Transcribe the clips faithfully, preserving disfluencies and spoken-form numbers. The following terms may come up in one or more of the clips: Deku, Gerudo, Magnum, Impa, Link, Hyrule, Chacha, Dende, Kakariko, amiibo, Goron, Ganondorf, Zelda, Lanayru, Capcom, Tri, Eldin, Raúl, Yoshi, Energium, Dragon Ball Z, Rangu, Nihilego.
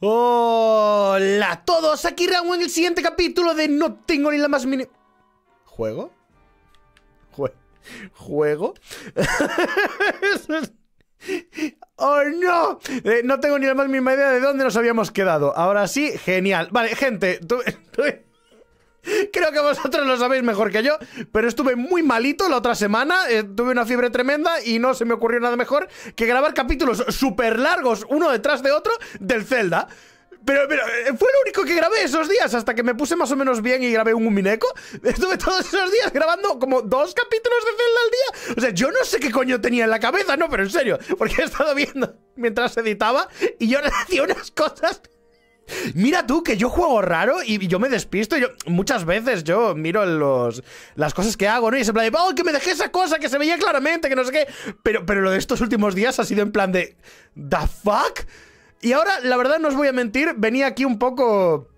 Hola a todos, aquí Raúl en el siguiente capítulo de No tengo ni la más mínima... ¿Juego? ¿Jue... ¿Juego? ¡Oh no! Eh, no tengo ni la más mínima idea de dónde nos habíamos quedado. Ahora sí, genial. Vale, gente, tú... Creo que vosotros lo sabéis mejor que yo, pero estuve muy malito la otra semana, eh, tuve una fiebre tremenda y no se me ocurrió nada mejor que grabar capítulos súper largos, uno detrás de otro, del Zelda. Pero, pero fue lo único que grabé esos días, hasta que me puse más o menos bien y grabé un mineco. Estuve todos esos días grabando como dos capítulos de Zelda al día. O sea, yo no sé qué coño tenía en la cabeza, no, pero en serio, porque he estado viendo mientras editaba y yo le hacía unas cosas... Mira tú, que yo juego raro y yo me despisto, y yo muchas veces yo miro los, las cosas que hago, ¿no? Y es en plan de, oh, que me dejé esa cosa que se veía claramente, que no sé qué. Pero, pero lo de estos últimos días ha sido en plan de, ¿the fuck? Y ahora, la verdad, no os voy a mentir, venía aquí un poco...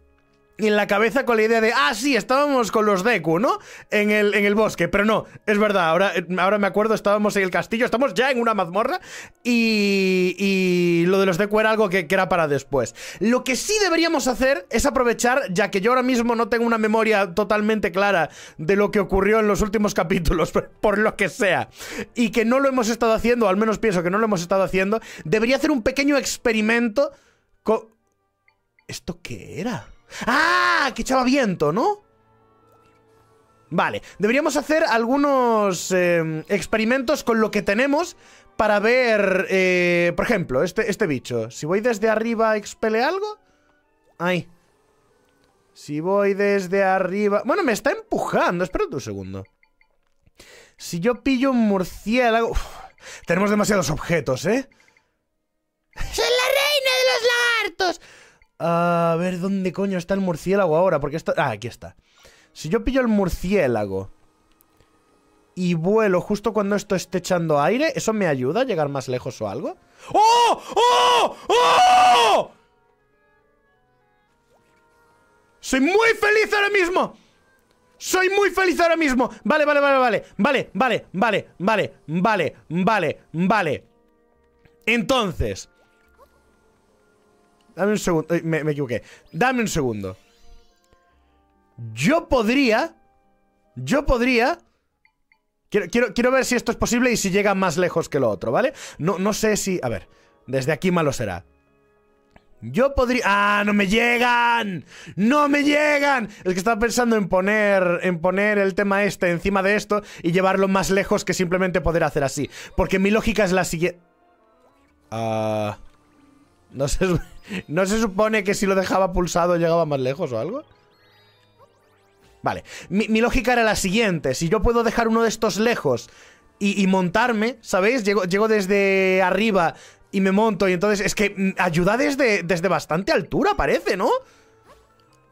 en la cabeza con la idea de, ah, sí, estábamos con los Deku, ¿no? En el, en el bosque, pero no, es verdad, ahora, ahora me acuerdo, estábamos en el castillo, estamos ya en una mazmorra y, y lo de los Deku era algo que, que era para después. Lo que sí deberíamos hacer es aprovechar, ya que yo ahora mismo no tengo una memoria totalmente clara de lo que ocurrió en los últimos capítulos, por lo que sea, y que no lo hemos estado haciendo, o al menos pienso que no lo hemos estado haciendo, debería hacer un pequeño experimento con... ¿Esto qué era? ¡Ah! Que echaba viento, ¿no? Vale, deberíamos hacer algunos eh, experimentos con lo que tenemos para ver, eh, por ejemplo, este, este bicho. Si voy desde arriba, ¿expele algo? Ay. Si voy desde arriba... Bueno, me está empujando, espérate un segundo. Si yo pillo un murciélago... Uf, tenemos demasiados objetos, ¿eh? ¡Soy la reina de los lagartos! A ver, ¿dónde coño está el murciélago ahora? Porque está... Ah, aquí está. Si yo pillo el murciélago y vuelo justo cuando esto esté echando aire, ¿eso me ayuda a llegar más lejos o algo? ¡Oh! ¡Oh! ¡Oh! ¡Soy muy feliz ahora mismo! ¡Soy muy feliz ahora mismo! Vale, vale, vale, vale. Vale, vale, vale, vale, vale, vale, vale. Entonces... Dame un segundo, me, me equivoqué. Dame un segundo. Yo podría... Yo podría... Quiero, quiero, quiero ver si esto es posible y si llega más lejos que lo otro, ¿vale? No, no sé si... A ver, desde aquí malo será. Yo podría... ¡Ah, no me llegan! ¡No me llegan! Es que estaba pensando en poner en poner el tema este encima de esto y llevarlo más lejos que simplemente poder hacer así. Porque mi lógica es la siguiente... Ah... Uh... No se, ¿No se supone que si lo dejaba pulsado llegaba más lejos o algo? Vale, mi, mi lógica era la siguiente. Si yo puedo dejar uno de estos lejos y, y montarme, ¿sabéis? Llego, llego desde arriba y me monto y entonces... Es que ayuda desde, desde bastante altura, parece, ¿no?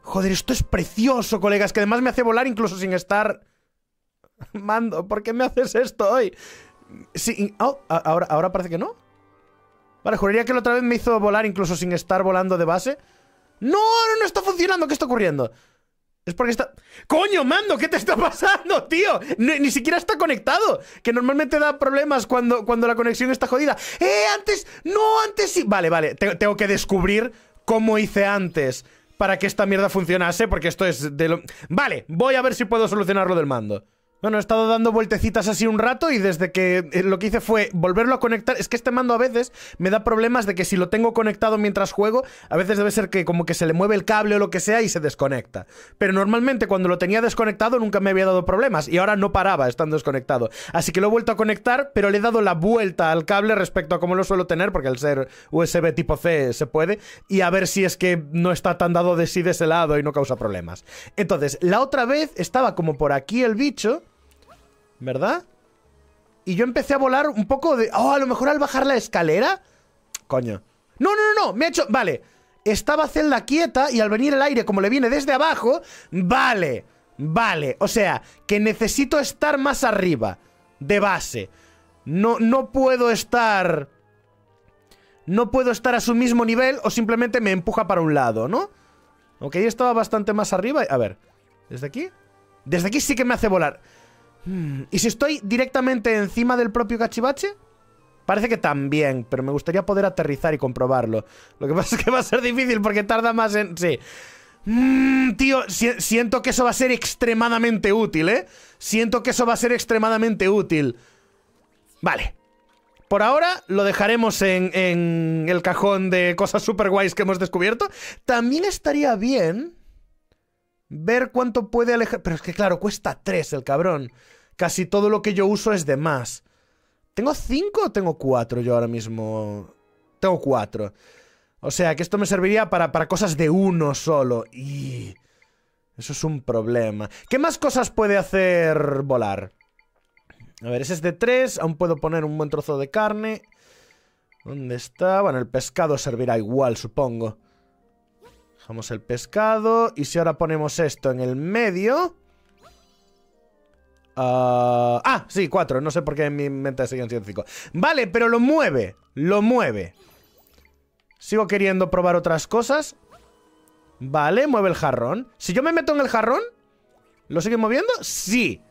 Joder, esto es precioso, colegas, que además me hace volar incluso sin estar... Mando, ¿por qué me haces esto hoy? Sí, oh, ahora, ahora parece que no. Vale, juraría que la otra vez me hizo volar incluso sin estar volando de base. ¡No! ¡No, no está funcionando! ¿Qué está ocurriendo? Es porque está... ¡Coño, mando! ¿Qué te está pasando, tío? Ni, ni siquiera está conectado. Que normalmente da problemas cuando, cuando la conexión está jodida. ¡Eh! ¡Antes! ¡No! ¡Antes sí! Vale, vale. Te, tengo que descubrir cómo hice antes para que esta mierda funcionase, porque esto es de lo... Vale, voy a ver si puedo solucionarlo del mando. Bueno, he estado dando vueltecitas así un rato y desde que lo que hice fue volverlo a conectar... Es que este mando a veces me da problemas de que si lo tengo conectado mientras juego, a veces debe ser que como que se le mueve el cable o lo que sea y se desconecta. Pero normalmente cuando lo tenía desconectado nunca me había dado problemas y ahora no paraba estando desconectado. Así que lo he vuelto a conectar, pero le he dado la vuelta al cable respecto a cómo lo suelo tener, porque al ser U S B tipo C se puede, y a ver si es que no está tan dado de sí de ese lado y no causa problemas. Entonces, la otra vez estaba como por aquí el bicho... ¿Verdad? Y yo empecé a volar un poco de... Oh, a lo mejor al bajar la escalera. Coño. No, no, no, no, me ha hecho... Vale. Estaba Zelda quieta y al venir el aire, como le viene desde abajo... Vale, vale. O sea, que necesito estar más arriba. De base. No, no puedo estar... No puedo estar a su mismo nivel o simplemente me empuja para un lado, ¿no? Aunque yo estaba bastante más arriba. A ver, ¿desde aquí? Desde aquí sí que me hace volar... ¿Y si estoy directamente encima del propio cachivache? Parece que también, pero me gustaría poder aterrizar y comprobarlo. Lo que pasa es que va a ser difícil porque tarda más en... Sí. Mm, tío, si siento que eso va a ser extremadamente útil, ¿eh? Siento que eso va a ser extremadamente útil. Vale. Por ahora lo dejaremos en, en el cajón de cosas super guays que hemos descubierto. También estaría bien ver cuánto puede alejar... Pero es que claro, cuesta tres el cabrón. Casi todo lo que yo uso es de más. ¿Tengo cinco o tengo cuatro yo ahora mismo? Tengo cuatro. O sea, que esto me serviría para, para cosas de uno solo. Y eso es un problema. ¿Qué más cosas puede hacer volar? A ver, ese es de tres. Aún puedo poner un buen trozo de carne. ¿Dónde está? Bueno, el pescado servirá igual, supongo. Dejamos el pescado. Y si ahora ponemos esto en el medio... Uh, ah, sí, cuatro. No sé por qué en mi mente siguen siendo cinco. Vale, pero lo mueve. Lo mueve. Sigo queriendo probar otras cosas. Vale, mueve el jarrón. Si yo me meto en el jarrón, ¿lo sigue moviendo? Sí.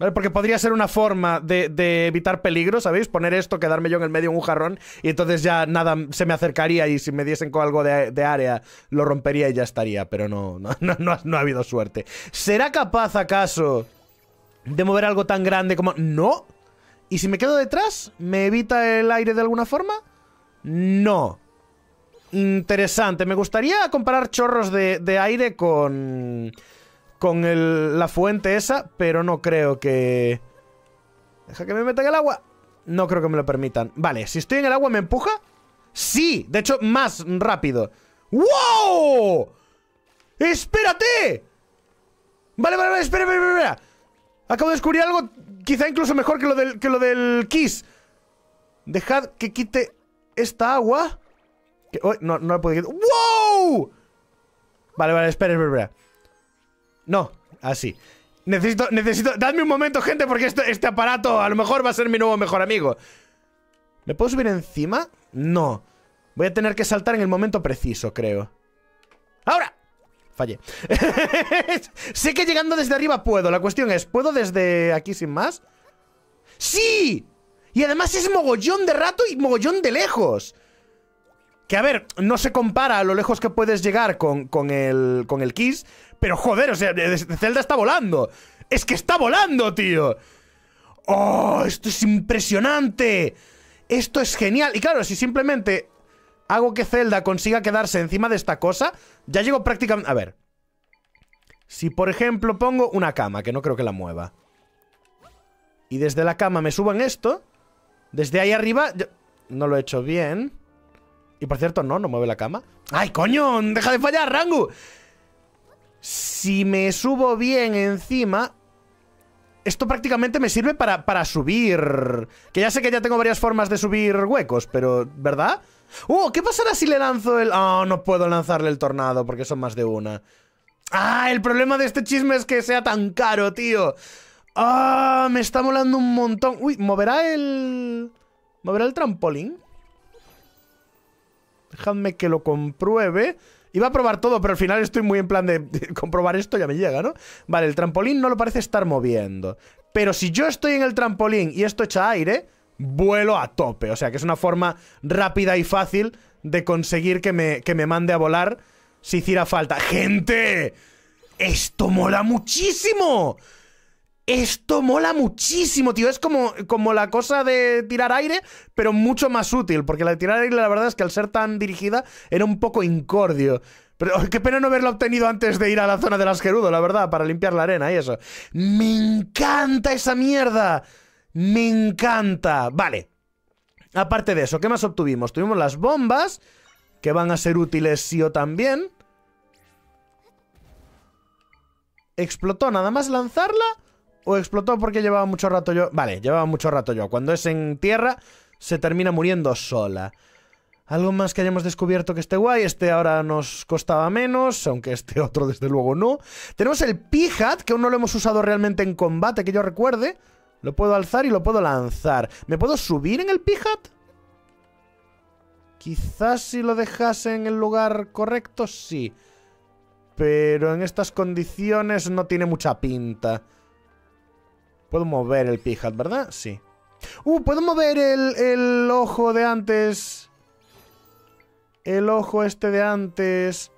Vale, porque podría ser una forma de, de evitar peligro, ¿sabéis? Poner esto, quedarme yo en el medio en un jarrón. Y entonces ya nada se me acercaría. Y si me diesen con algo de, de área, lo rompería y ya estaría. Pero no, no, no, no, no ha habido suerte. ¿Será capaz acaso de mover algo tan grande como... No. ¿Y si me quedo detrás? ¿Me evita el aire de alguna forma? No. Interesante. Me gustaría comparar chorros de, de aire con... Con el, la fuente esa. Pero no creo que... Deja que me meta en el agua. No creo que me lo permitan. Vale, si estoy en el agua, ¿me empuja? Sí. De hecho, más rápido. ¡Wow! ¡Espérate! Vale, vale, vale. Espera, espera, espera. Acabo de descubrir algo, quizá incluso mejor que lo del, que lo del Kiss. Dejad que quite esta agua. Que, oh, no, no la puedo quitar. ¡Wow! Vale, vale, espera, espera, espera. No, así. Necesito, necesito... Dadme un momento, gente, porque este, este aparato a lo mejor va a ser mi nuevo mejor amigo. ¿Me puedo subir encima? No. Voy a tener que saltar en el momento preciso, creo. ¡Ahora! Fallé. Sé que llegando desde arriba puedo. La cuestión es, ¿puedo desde aquí sin más? ¡Sí! Y además es mogollón de rato y mogollón de lejos. Que a ver, no se compara a lo lejos que puedes llegar con, con el, con el Kiss. Pero joder, o sea, Zelda está volando. Es que está volando, tío. ¡Oh! Esto es impresionante. Esto es genial. Y claro, si simplemente hago que Zelda consiga quedarse encima de esta cosa, ya llego prácticamente... A ver. Si, por ejemplo, pongo una cama, que no creo que la mueva. Y desde la cama me subo en esto. Desde ahí arriba... Yo... No lo he hecho bien. Y por cierto, no, no mueve la cama. ¡Ay, coño! ¡Deja de fallar, Rangu! Si me subo bien encima... Esto prácticamente me sirve para, para subir. Que ya sé que ya tengo varias formas de subir huecos, pero... ¿Verdad? ¡Oh! ¿Qué pasará si le lanzo el...? ¡Oh! No puedo lanzarle el tornado porque son más de una. ¡Ah! El problema de este chisme es que sea tan caro, tío. ¡Ah! Me está molando un montón. ¡Uy! ¿Moverá el...? ¿Moverá el trampolín? Dejadme que lo compruebe. Iba a probar todo, pero al final estoy muy en plan de, de comprobar esto, ya me llega, ¿no? Vale, el trampolín no lo parece estar moviendo. Pero si yo estoy en el trampolín y esto echa aire, vuelo a tope. O sea, que es una forma rápida y fácil de conseguir que me, que me mande a volar si hiciera falta. ¡Gente! ¡Esto mola muchísimo! ¡Esto mola muchísimo, tío! Es como, como la cosa de tirar aire, pero mucho más útil. Porque la de tirar aire, la verdad es que al ser tan dirigida, era un poco incordio. Pero qué pena no haberlo obtenido antes de ir a la zona de las Gerudo, la verdad, para limpiar la arena y eso. ¡Me encanta esa mierda! ¡Me encanta! Vale. Aparte de eso, ¿qué más obtuvimos? Tuvimos las bombas, que van a ser útiles sí o también. ¿Explotó nada más lanzarla? ¿O explotó porque llevaba mucho rato yo? Vale, llevaba mucho rato yo. Cuando es en tierra, se termina muriendo sola. Algo más que hayamos descubierto que esté guay. Este ahora nos costaba menos, aunque este otro desde luego no. Tenemos el P-Hat, que aún no lo hemos usado realmente en combate, que yo recuerde. Lo puedo alzar y lo puedo lanzar. ¿Me puedo subir en el P-Hat? Quizás si lo dejase en el lugar correcto, sí. Pero en estas condiciones no tiene mucha pinta. Puedo mover el P-Hat, ¿verdad? Sí. Uh, ¿puedo mover el, el ojo de antes? El ojo este de antes.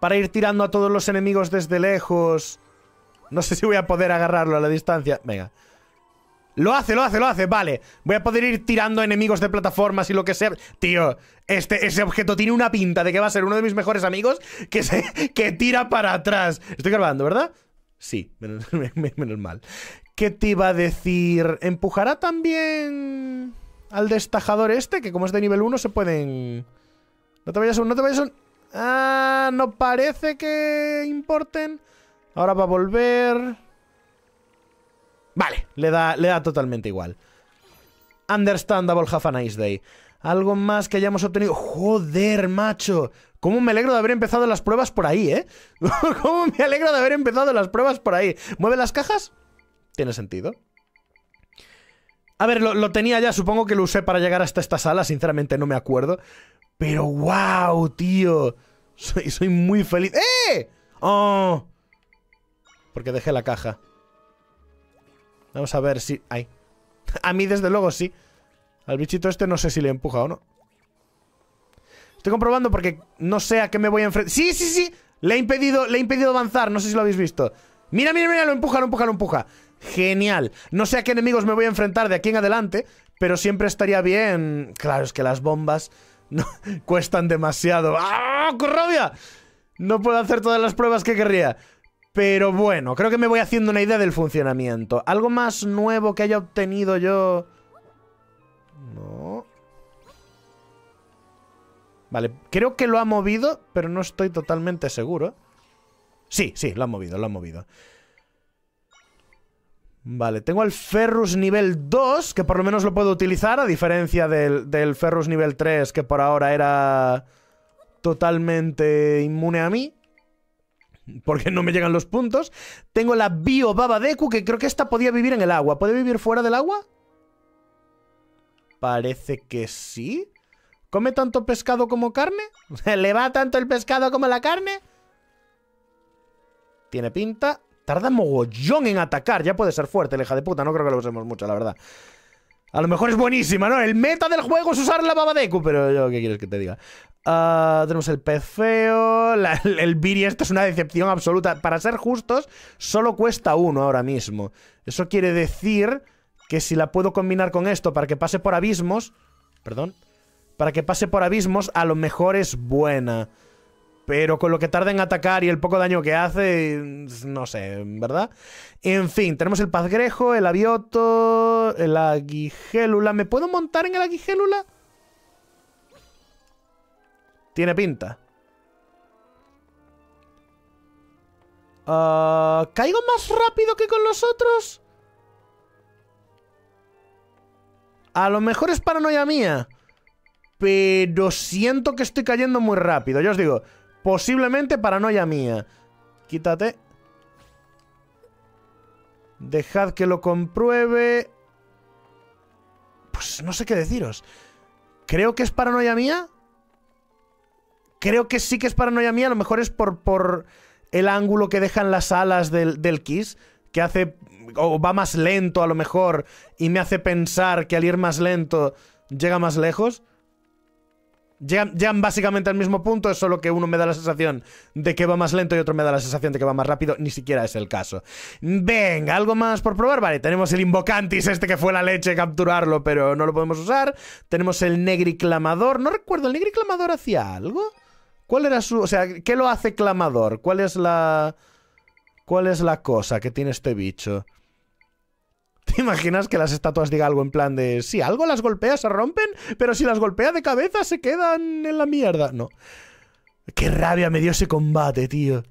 Para ir tirando a todos los enemigos desde lejos. No sé si voy a poder agarrarlo a la distancia. Venga. Lo hace, lo hace, lo hace. Vale. Voy a poder ir tirando enemigos de plataformas y lo que sea. Tío, este, ese objeto tiene una pinta de que va a ser uno de mis mejores amigos que, se, que tira para atrás. Estoy grabando, ¿verdad? Sí, menos, menos mal. ¿Qué te iba a decir? ¿Empujará también al destajador este? Que como es de nivel uno se pueden... No te vayas a un... No te vayas a un... Ah, no parece que importen. Ahora va a volver... Vale, le da, le da totalmente igual. Understandable, have a nice day. Algo más que hayamos obtenido... ¡Joder, macho! Cómo me alegro de haber empezado las pruebas por ahí, ¿eh? Cómo me alegro de haber empezado las pruebas por ahí. ¿Mueve las cajas? Tiene sentido. A ver, lo, lo tenía ya, supongo que lo usé para llegar hasta esta sala, sinceramente no me acuerdo. Pero wow, tío. Soy, soy muy feliz. ¡Eh! ¡Oh! Porque dejé la caja. Vamos a ver si... ¡Ay! A mí desde luego sí. Al bichito este no sé si le empuja o no. Estoy comprobando porque no sé a qué me voy a enfrentar. ¡Sí, sí, sí! Le he impedido, le he impedido avanzar, no sé si lo habéis visto. ¡Mira, mira, mira! Lo empuja, lo empuja, lo empuja. Genial. No sé a qué enemigos me voy a enfrentar de aquí en adelante, pero siempre estaría bien... Claro, es que las bombas no, cuestan demasiado. ¡Ah, corrobia! No puedo hacer todas las pruebas que querría. Pero bueno, creo que me voy haciendo una idea del funcionamiento. ¿Algo más nuevo que haya obtenido yo? No. Vale, creo que lo ha movido, pero no estoy totalmente seguro. Sí, sí, lo ha movido, lo ha movido. Vale, tengo el Ferrus nivel dos, que por lo menos lo puedo utilizar, a diferencia del, del Ferrus nivel tres, que por ahora era totalmente inmune a mí. Porque no me llegan los puntos. Tengo la Bio Baba Deku, que creo que esta podía vivir en el agua. ¿Puede vivir fuera del agua? Parece que sí. ¿Come tanto pescado como carne? ¿Le va tanto el pescado como la carne? Tiene pinta. Tarda mogollón en atacar. Ya puede ser fuerte, la hija de puta. No creo que lo usemos mucho, la verdad. A lo mejor es buenísima, ¿no? El meta del juego es usar la Baba Deku. Pero yo, ¿qué quieres que te diga? Uh, tenemos el pez feo. La, el, el Biri, esto es una decepción absoluta. Para ser justos, solo cuesta uno ahora mismo. Eso quiere decir que si la puedo combinar con esto para que pase por abismos... Perdón. Para que pase por abismos, a lo mejor es buena. Pero con lo que tarda en atacar y el poco daño que hace... No sé, ¿verdad? En fin, tenemos el pazgrejo, el avioto, el aguijélula. ¿Me puedo montar en el aguijélula? Tiene pinta. Uh, ¿Caigo más rápido que con los otros? A lo mejor es paranoia mía. Pero siento que estoy cayendo muy rápido. Yo os digo, posiblemente paranoia mía. Quítate. Dejad que lo compruebe. Pues no sé qué deciros. Creo que es paranoia mía. Creo que sí que es paranoia mía, a lo mejor es por, por el ángulo que dejan las alas del, del Kiss, que hace... o va más lento a lo mejor, y me hace pensar que al ir más lento llega más lejos. Llegan, llegan básicamente al mismo punto, es solo que uno me da la sensación de que va más lento y otro me da la sensación de que va más rápido. Ni siquiera es el caso. Venga, ¿algo más por probar? Vale, tenemos el Invocantis este que fue la leche capturarlo, pero no lo podemos usar. Tenemos el Negriclamador. No recuerdo, ¿el Negriclamador hacía algo? ¿Cuál era su...? O sea, ¿qué lo hace clamador? ¿Cuál es la... ¿Cuál es la cosa que tiene este bicho? ¿Te imaginas que las estatuas diga algo en plan de... Sí, algo las golpea, se rompen, pero si las golpea de cabeza se quedan en la mierda? No. Qué rabia me dio ese combate, tío.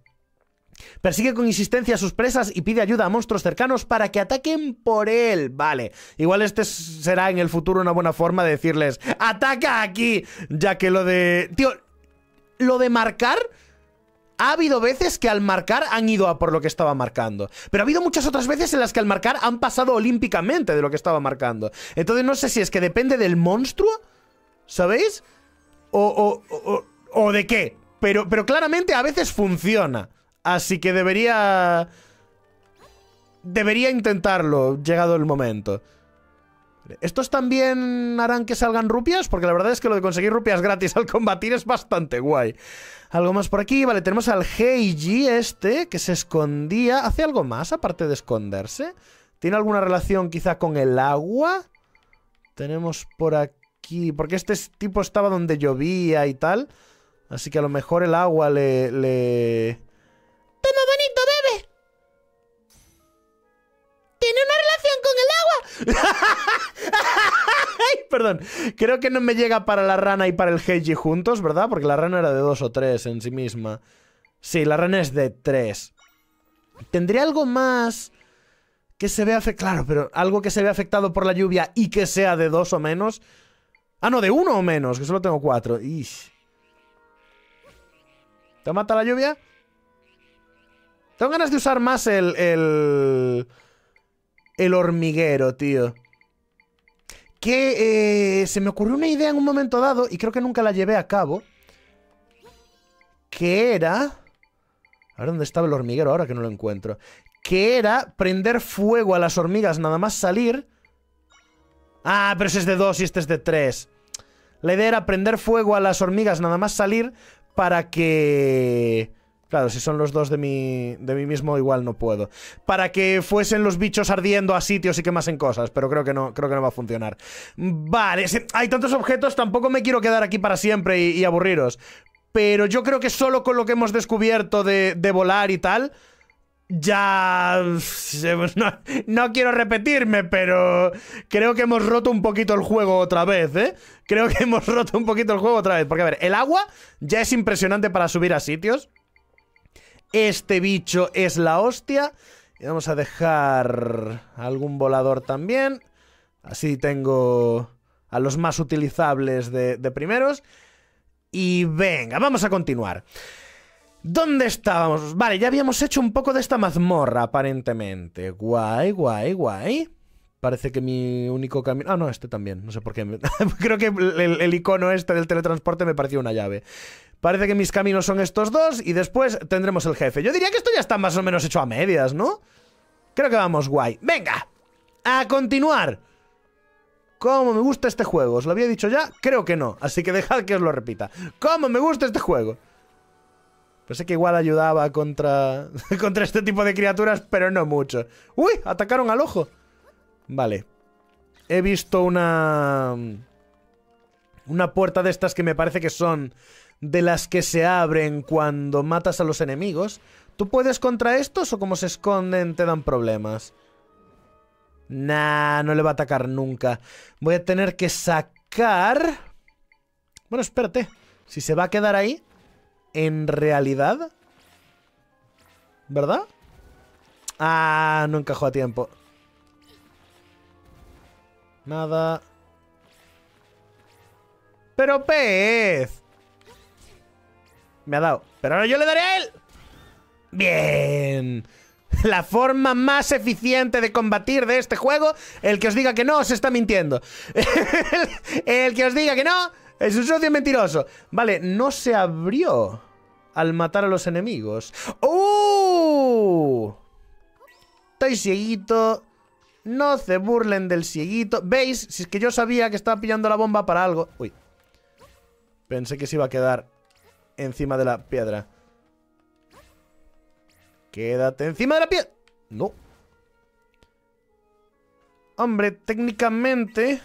Persigue con insistencia a sus presas y pide ayuda a monstruos cercanos para que ataquen por él. Vale, igual este será en el futuro una buena forma de decirles... ¡Ataca aquí! Ya que lo de... Tío... Lo de marcar, ha habido veces que al marcar han ido a por lo que estaba marcando. Pero ha habido muchas otras veces en las que al marcar han pasado olímpicamente de lo que estaba marcando. Entonces no sé si es que depende del monstruo, ¿sabéis? O, o, o, o de qué. Pero, pero claramente a veces funciona. Así que debería... Debería intentarlo, llegado el momento. ¿Estos también harán que salgan rupias? Porque la verdad es que lo de conseguir rupias gratis al combatir es bastante guay. Algo más por aquí. Vale, tenemos al Heiji este, que se escondía. ¿Hace algo más aparte de esconderse? ¿Tiene alguna relación quizá con el agua? Tenemos por aquí... Porque este tipo estaba donde llovía y tal. Así que a lo mejor el agua le... le... ¡Toma bonito, bebe! ¡Tiene una relación con el agua! Ay, perdón, creo que no me llega para la rana y para el Heiji juntos, ¿verdad? Porque la rana era de dos o tres en sí misma. Sí, la rana es de tres. ¿Tendría algo más que se vea afectado? Claro, pero algo que se vea afectado por la lluvia y que sea de dos o menos. Ah, no, de uno o menos, que solo tengo cuatro. Ish. ¿Te mata la lluvia? Tengo ganas de usar más el... el... El hormiguero, tío. Que eh, se me ocurrió una idea en un momento dado, y creo que nunca la llevé a cabo. Que era... A ver dónde estaba el hormiguero ahora que no lo encuentro. Que era prender fuego a las hormigas nada más salir. Ah, pero ese es de dos y este es de tres. La idea era prender fuego a las hormigas nada más salir para que... Claro, si son los dos de mí, de mí mismo, igual no puedo. Para que fuesen los bichos ardiendo a sitios y quemasen cosas, pero creo que no, creo que no va a funcionar. Vale, si hay tantos objetos, tampoco me quiero quedar aquí para siempre y, y aburriros. Pero yo creo que solo con lo que hemos descubierto de, de volar y tal... Ya... No, no quiero repetirme, pero creo que hemos roto un poquito el juego otra vez, ¿eh? Creo que hemos roto un poquito el juego otra vez. Porque, a ver, el agua ya es impresionante para subir a sitios. Este bicho es la hostia. Y vamos a dejar algún volador también. Así tengo a los más utilizables de, de primeros. Y venga, vamos a continuar. ¿Dónde estábamos? Vale, ya habíamos hecho un poco de esta mazmorra, aparentemente. Guay, guay, guay. Parece que mi único camino... Ah, no, este también. No sé por qué. Creo que el, el icono este del teletransporte me pareció una llave. Parece que mis caminos son estos dos y después tendremos el jefe. Yo diría que esto ya está más o menos hecho a medias, ¿no? Creo que vamos guay. ¡Venga! ¡A continuar! ¡Cómo me gusta este juego! ¿Os lo había dicho ya? Creo que no, así que dejad que os lo repita. ¡Cómo me gusta este juego! Pensé que igual ayudaba contra, contra este tipo de criaturas, pero no mucho. ¡Uy! Atacaron al ojo. Vale. He visto una... Una puerta de estas que me parece que son... de las que se abren cuando matas a los enemigos. ¿Tú puedes contra estos o como se esconden te dan problemas? Nah, no le va a atacar nunca. Voy a tener que sacar... Bueno, espérate. Si se va a quedar ahí, en realidad... ¿Verdad? Ah, no encajó a tiempo. Nada. ¡Pero pez! Me ha dado. Pero ahora yo le daré a él. Bien. La forma más eficiente de combatir de este juego. El que os diga que no, se está mintiendo. el, el que os diga que no es un socio mentiroso. Vale, no se abrió al matar a los enemigos. ¡Uh! Estoy cieguito. No se burlen del cieguito. ¿Veis? Si es que yo sabía que estaba pillando la bomba para algo. Uy. Pensé que se iba a quedar encima de la piedra. Quédate encima de la piedra. No. Hombre, técnicamente...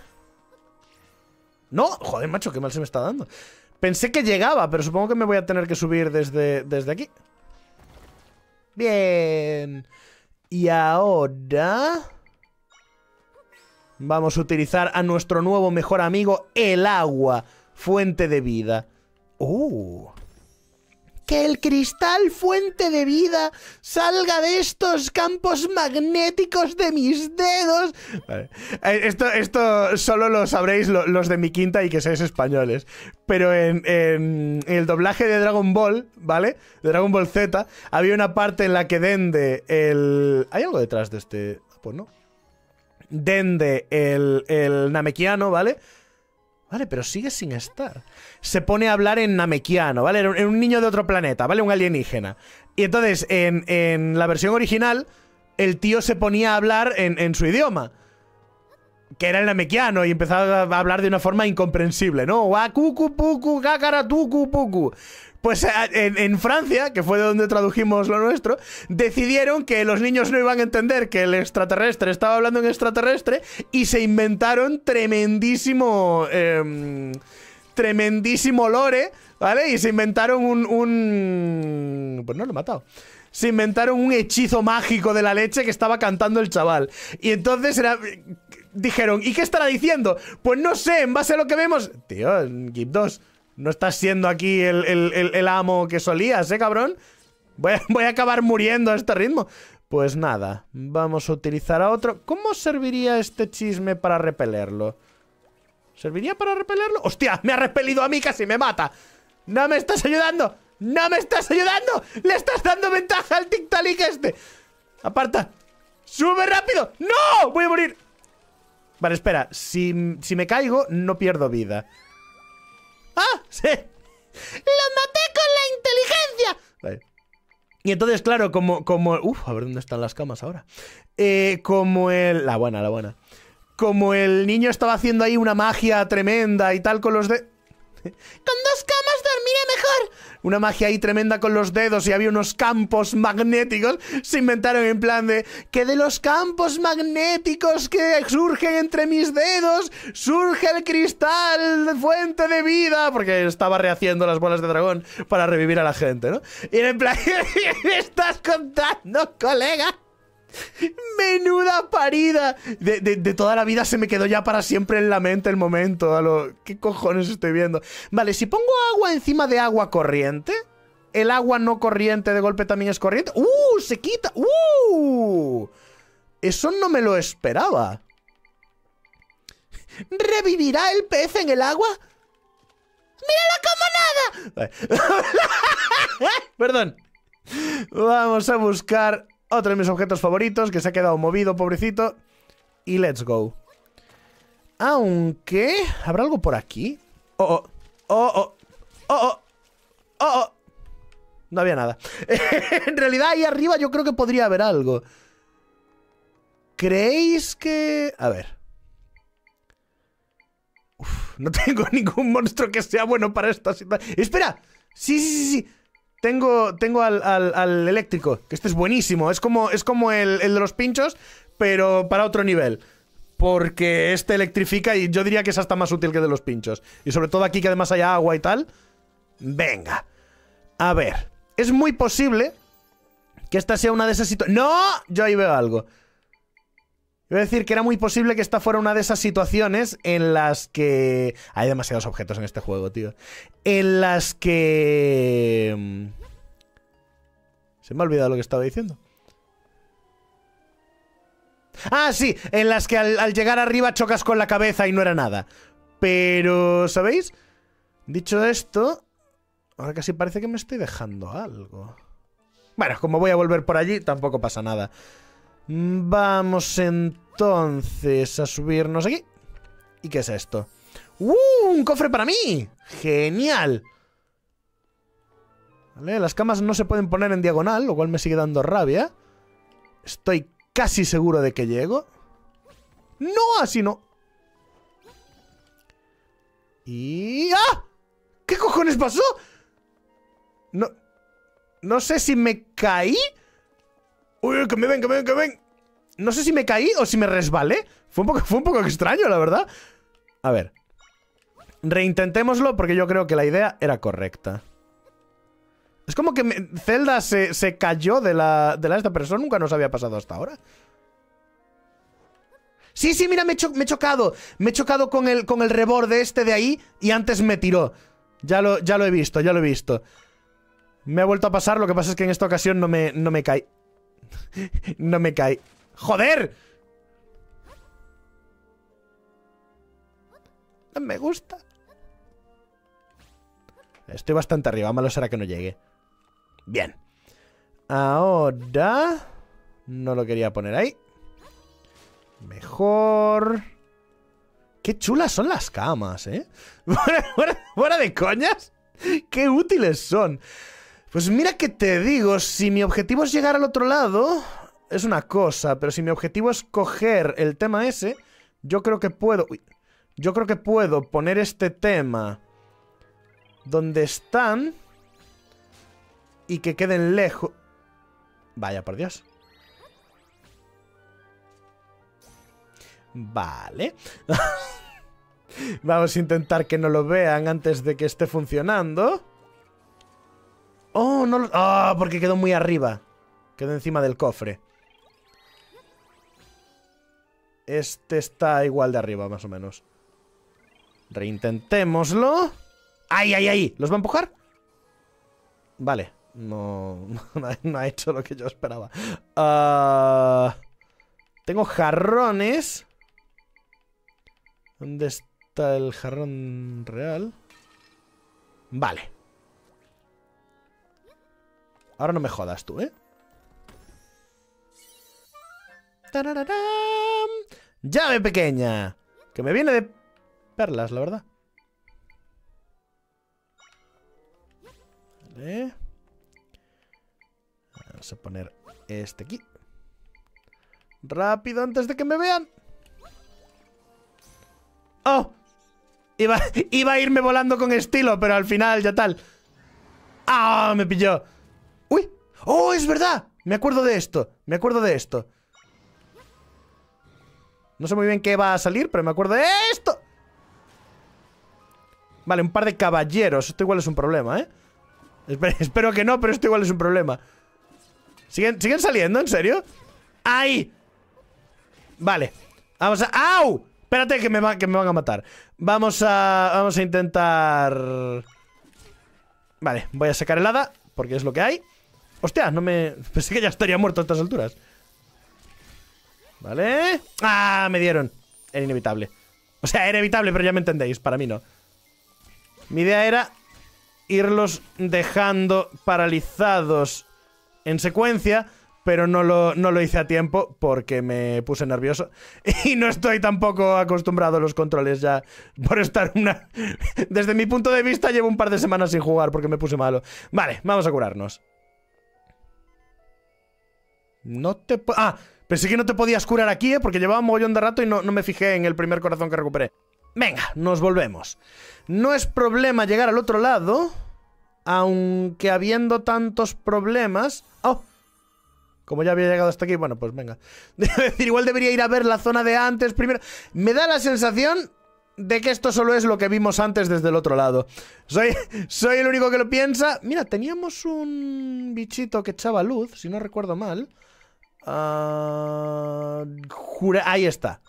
No, joder, macho, qué mal se me está dando. Pensé que llegaba, pero supongo que me voy a tener que subir desde, desde aquí. Bien. Y ahora... Vamos a utilizar a nuestro nuevo mejor amigo, el agua. Fuente de vida. ¡Uh! ¡Que el cristal fuente de vida salga de estos campos magnéticos de mis dedos! Vale. Esto, esto solo lo sabréis lo, los de mi quinta y que seáis españoles. Pero en, en el doblaje de Dragon Ball, ¿vale? De Dragon Ball Z, había una parte en la que Dende, el... ¿Hay algo detrás de este...? Pues no. Dende, el, el namekiano, ¿vale? Vale, pero sigue sin estar. Se pone a hablar en namekiano, ¿vale? Era un niño de otro planeta, ¿vale? Un alienígena. Y entonces, en, en la versión original, el tío se ponía a hablar en, en su idioma. que era el namekiano y empezaba a hablar de una forma incomprensible, ¿no? Wakuku puku, kakaratuku puku. Pues en, en Francia, que fue de donde tradujimos lo nuestro, decidieron que los niños no iban a entender que el extraterrestre estaba hablando en extraterrestre y se inventaron tremendísimo... Eh, tremendísimo lore, ¿vale? Y se inventaron un... un... Pues no lo he matado. Se inventaron un hechizo mágico de la leche que estaba cantando el chaval. Y entonces era... dijeron, ¿y qué estará diciendo? Pues no sé, en base a lo que vemos... Tío, Gip dos... No estás siendo aquí el, el, el, el amo que solías, ¿eh, cabrón? Voy a, voy a acabar muriendo a este ritmo. Pues nada, vamos a utilizar a otro. ¿Cómo serviría este chisme para repelerlo? ¿Serviría para repelerlo? ¡Hostia! ¡Me ha repelido a mí! ¡Casi me mata! ¡No me estás ayudando! ¡No me estás ayudando! ¡Le estás dando ventaja al tic-talic este! ¡Aparta! ¡Sube rápido! ¡No! ¡Voy a morir! Vale, espera. Si, si me caigo, no pierdo vida. ¡Ah! ¡Sí! ¡Lo maté con la inteligencia! Vale. Y entonces, claro, como... como ¡Uf! A ver dónde están las camas ahora. Eh, como el... La buena, la buena. Como el niño estaba haciendo ahí una magia tremenda y tal con los dedos... Con dos camas dormiré mejor. Una magia ahí tremenda con los dedos y había unos campos magnéticos. Se inventaron en plan de que de los campos magnéticos que surgen entre mis dedos surge el cristal, fuente de vida, porque estaba rehaciendo las bolas de dragón para revivir a la gente, ¿no? Y en plan, ¿me estás contando, colega? Menuda parida. De, de, de toda la vida se me quedó ya para siempre en la mente el momento. A lo... ¿Qué cojones estoy viendo? Vale, si pongo agua encima de agua corriente, el agua no corriente de golpe también es corriente. ¡Uh! Se quita. ¡Uh! Eso no me lo esperaba. ¿Revivirá el pez en el agua? ¡Mírala como nada! Vale. Perdón. Vamos a buscar... otro de mis objetos favoritos, que se ha quedado movido, pobrecito. Y let's go. Aunque... ¿habrá algo por aquí? Oh, oh, oh, oh, oh, oh, oh. No había nada. En realidad, ahí arriba yo creo que podría haber algo. ¿Creéis que...? A ver. Uf, no tengo ningún monstruo que sea bueno para esta situación. ¡Espera! Sí, sí, sí, sí. Tengo, tengo al, al, al eléctrico, que este es buenísimo. Es como, es como el, el de los pinchos, pero para otro nivel. Porque este electrifica y yo diría que es hasta más útil que el de los pinchos. Y sobre todo aquí que además haya agua y tal. Venga. A ver. Es muy posible que esta sea una de esas situaciones... ¡No! Yo ahí veo algo. Iba a decir que era muy posible que esta fuera una de esas situaciones en las que... Hay demasiados objetos en este juego, tío. En las que... Se me ha olvidado lo que estaba diciendo. Ah, sí, en las que al, al llegar arriba chocas con la cabeza y no era nada. Pero, ¿sabéis? Dicho esto, ahora casi parece que me estoy dejando algo. Bueno, como voy a volver por allí, tampoco pasa nada. Vamos entonces a subirnos aquí. ¿Y qué es esto? ¡Uh! ¡Un cofre para mí! ¡Genial! Vale, las camas no se pueden poner en diagonal, lo cual me sigue dando rabia. Estoy casi seguro de que llego. ¡No! Así no. Y... ¡ah! ¿Qué cojones pasó? No... No sé si me caí... Uy, que me ven, que me ven, que me ven. No sé si me caí o si me resbalé. Fue un poco, fue un poco extraño, la verdad. A ver. Reintentémoslo porque yo creo que la idea era correcta. Es como que me, Zelda se, se cayó de la, de la esta persona. Nunca nos había pasado hasta ahora. Sí, sí, mira, me, cho, me he chocado. Me he chocado con el, con el reborde este de ahí y antes me tiró. Ya lo, ya lo he visto, ya lo he visto. Me ha vuelto a pasar. Lo que pasa es que en esta ocasión no me, no me caí. No me cae. ¡Joder! No me gusta. Estoy bastante arriba. Malo será que no llegue. Bien. Ahora... no lo quería poner ahí. Mejor... Qué chulas son las camas, ¿eh? ¿Fuera de coñas? Qué útiles son. Pues mira que te digo, si mi objetivo es llegar al otro lado, es una cosa, pero si mi objetivo es coger el tema ese, Yo creo que puedo... Uy, yo creo que puedo poner este tema donde están y que queden lejos. Vaya, por Dios. Vale. Vamos a intentar que no lo vean antes de que esté funcionando. Oh, no lo... Oh, porque quedó muy arriba. Quedó encima del cofre. Este está igual de arriba, más o menos. Reintentémoslo. ¡Ay, ay, ay! ¿Los va a empujar? Vale. No, no ha hecho lo que yo esperaba. Uh, tengo jarrones. ¿Dónde está el jarrón real? Vale. Ahora no me jodas tú, ¿eh? ¡Tarararán! ¡Llave pequeña! Que me viene de perlas, la verdad. Vale. Vamos a poner este aquí. Rápido, antes de que me vean. ¡Oh! Iba, iba a irme volando con estilo, pero al final ya tal. ¡Ah! ¡Oh, me pilló! ¡Uy! ¡Oh, es verdad! Me acuerdo de esto. Me acuerdo de esto. No sé muy bien qué va a salir, pero me acuerdo de esto. Vale, un par de caballeros. Esto igual es un problema, ¿eh? Espero, espero que no, pero esto igual es un problema. ¿Siguen, ¿siguen saliendo? ¿En serio? ¡Ahí! Vale. Vamos a... ¡Au! Espérate, que me, va, que me van a matar. Vamos a... Vamos a intentar... Vale, voy a sacar el hada, porque es lo que hay. Hostia, no me... Pensé que ya estaría muerto a estas alturas. Vale. ¡Ah! Me dieron. Era inevitable. O sea, era evitable, pero ya me entendéis. Para mí no. Mi idea era irlos dejando paralizados en secuencia... Pero no lo, no lo hice a tiempo porque me puse nervioso. Y no estoy tampoco acostumbrado a los controles ya. Por estar una... Desde mi punto de vista llevo un par de semanas sin jugar porque me puse malo. Vale, vamos a curarnos. No te po... Ah, pensé que no te podías curar aquí, ¿eh? Porque llevaba un mogollón de rato y no, no me fijé en el primer corazón que recuperé. Venga, nos volvemos. No es problema llegar al otro lado. Aunque habiendo tantos problemas... ¡Oh! Como ya había llegado hasta aquí, bueno, pues venga. Debo decir, igual debería ir a ver la zona de antes primero. Me da la sensación de que esto solo es lo que vimos antes desde el otro lado. Soy, soy el único que lo piensa. Mira, teníamos un bichito que echaba luz, si no recuerdo mal. Uh, jura, ahí está.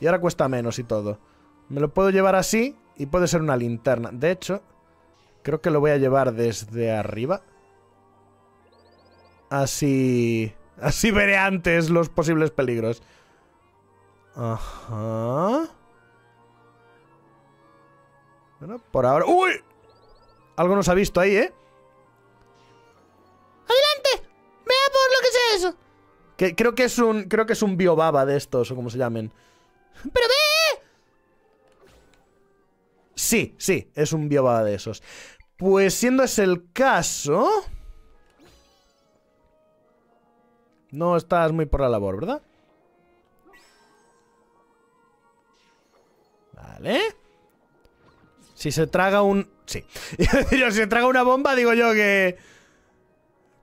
Y ahora cuesta menos y todo. Me lo puedo llevar así y puede ser una linterna. De hecho, creo que lo voy a llevar desde arriba. Así... Así veré antes los posibles peligros. Ajá... Bueno, por ahora... ¡Uy! Algo nos ha visto ahí, ¿eh? ¡Adelante! ¡Vea por lo que sea eso! Que, creo que es un... Creo que es un biobaba de estos, o como se llamen. ¡Pero ve! Sí, sí, es un biobaba de esos. Pues siendo ese el caso... No estás muy por la labor, ¿verdad? Vale. Si se traga un... Sí. Si se traga una bomba, digo yo que...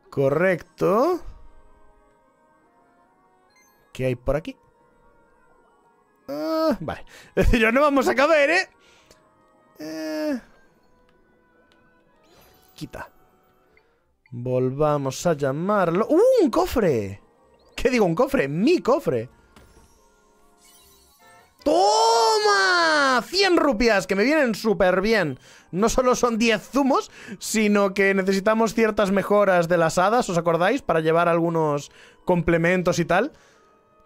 Correcto. ¿Qué hay por aquí? Ah, vale. Es decir, yo no vamos a caber, ¿eh? ¿eh? Quita. Volvamos a llamarlo... ¡Uh, un cofre! ¿Qué digo? ¿Un cofre? ¡Mi cofre! ¡Toma! ¡cien rupias! Que me vienen súper bien. No solo son diez zumos, sino que necesitamos ciertas mejoras de las hadas, ¿os acordáis? Para llevar algunos complementos y tal.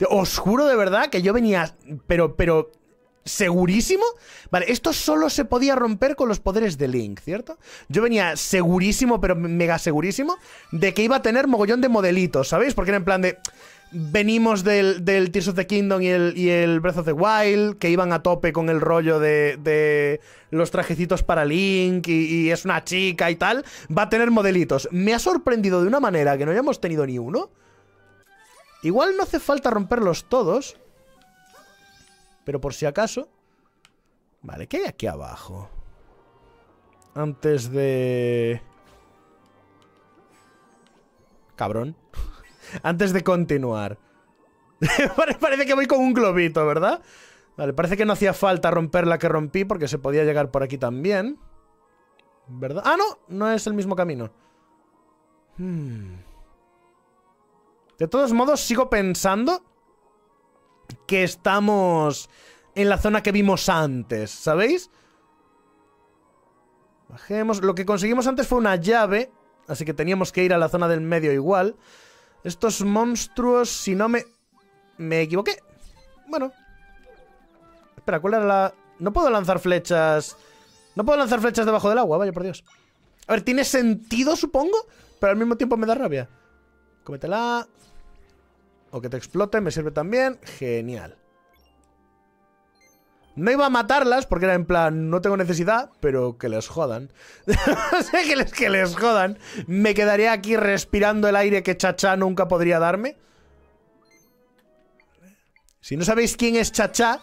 Os juro de verdad que yo venía... Pero, pero... ¿Segurísimo? Vale, esto solo se podía romper con los poderes de Link, ¿cierto? Yo venía segurísimo, pero mega segurísimo, de que iba a tener mogollón de modelitos, ¿sabéis? Porque era en plan de... Venimos del, del Tears of the Kingdom y el, y el Breath of the Wild, que iban a tope con el rollo de, de los trajecitos para Link, y, y es una chica y tal. Va a tener modelitos. Me ha sorprendido de una manera que no hayamos tenido ni uno. Igual no hace falta romperlos todos... pero por si acaso. Vale, ¿qué hay aquí abajo? Antes de... Cabrón. Antes de continuar. Parece que voy con un globito, ¿verdad? Vale, parece que no hacía falta romper la que rompí porque se podía llegar por aquí también, ¿verdad? ¡Ah, no! No es el mismo camino. Hmm. De todos modos, sigo pensando que estamos en la zona que vimos antes, ¿sabéis? Bajemos. Lo que conseguimos antes fue una llave, así que teníamos que ir a la zona del medio igual. Estos monstruos, si no me... me equivoqué. Bueno. Espera, ¿cuál era la...? No puedo lanzar flechas... No puedo lanzar flechas debajo del agua, vaya por Dios. A ver, tiene sentido, supongo, pero al mismo tiempo me da rabia. Cómetela. O que te explote, me sirve también. Genial. No iba a matarlas porque era en plan, no tengo necesidad, pero que les jodan. No sé, que les, que les jodan. Me quedaría aquí respirando el aire que Chacha nunca podría darme. Si no sabéis quién es Chacha...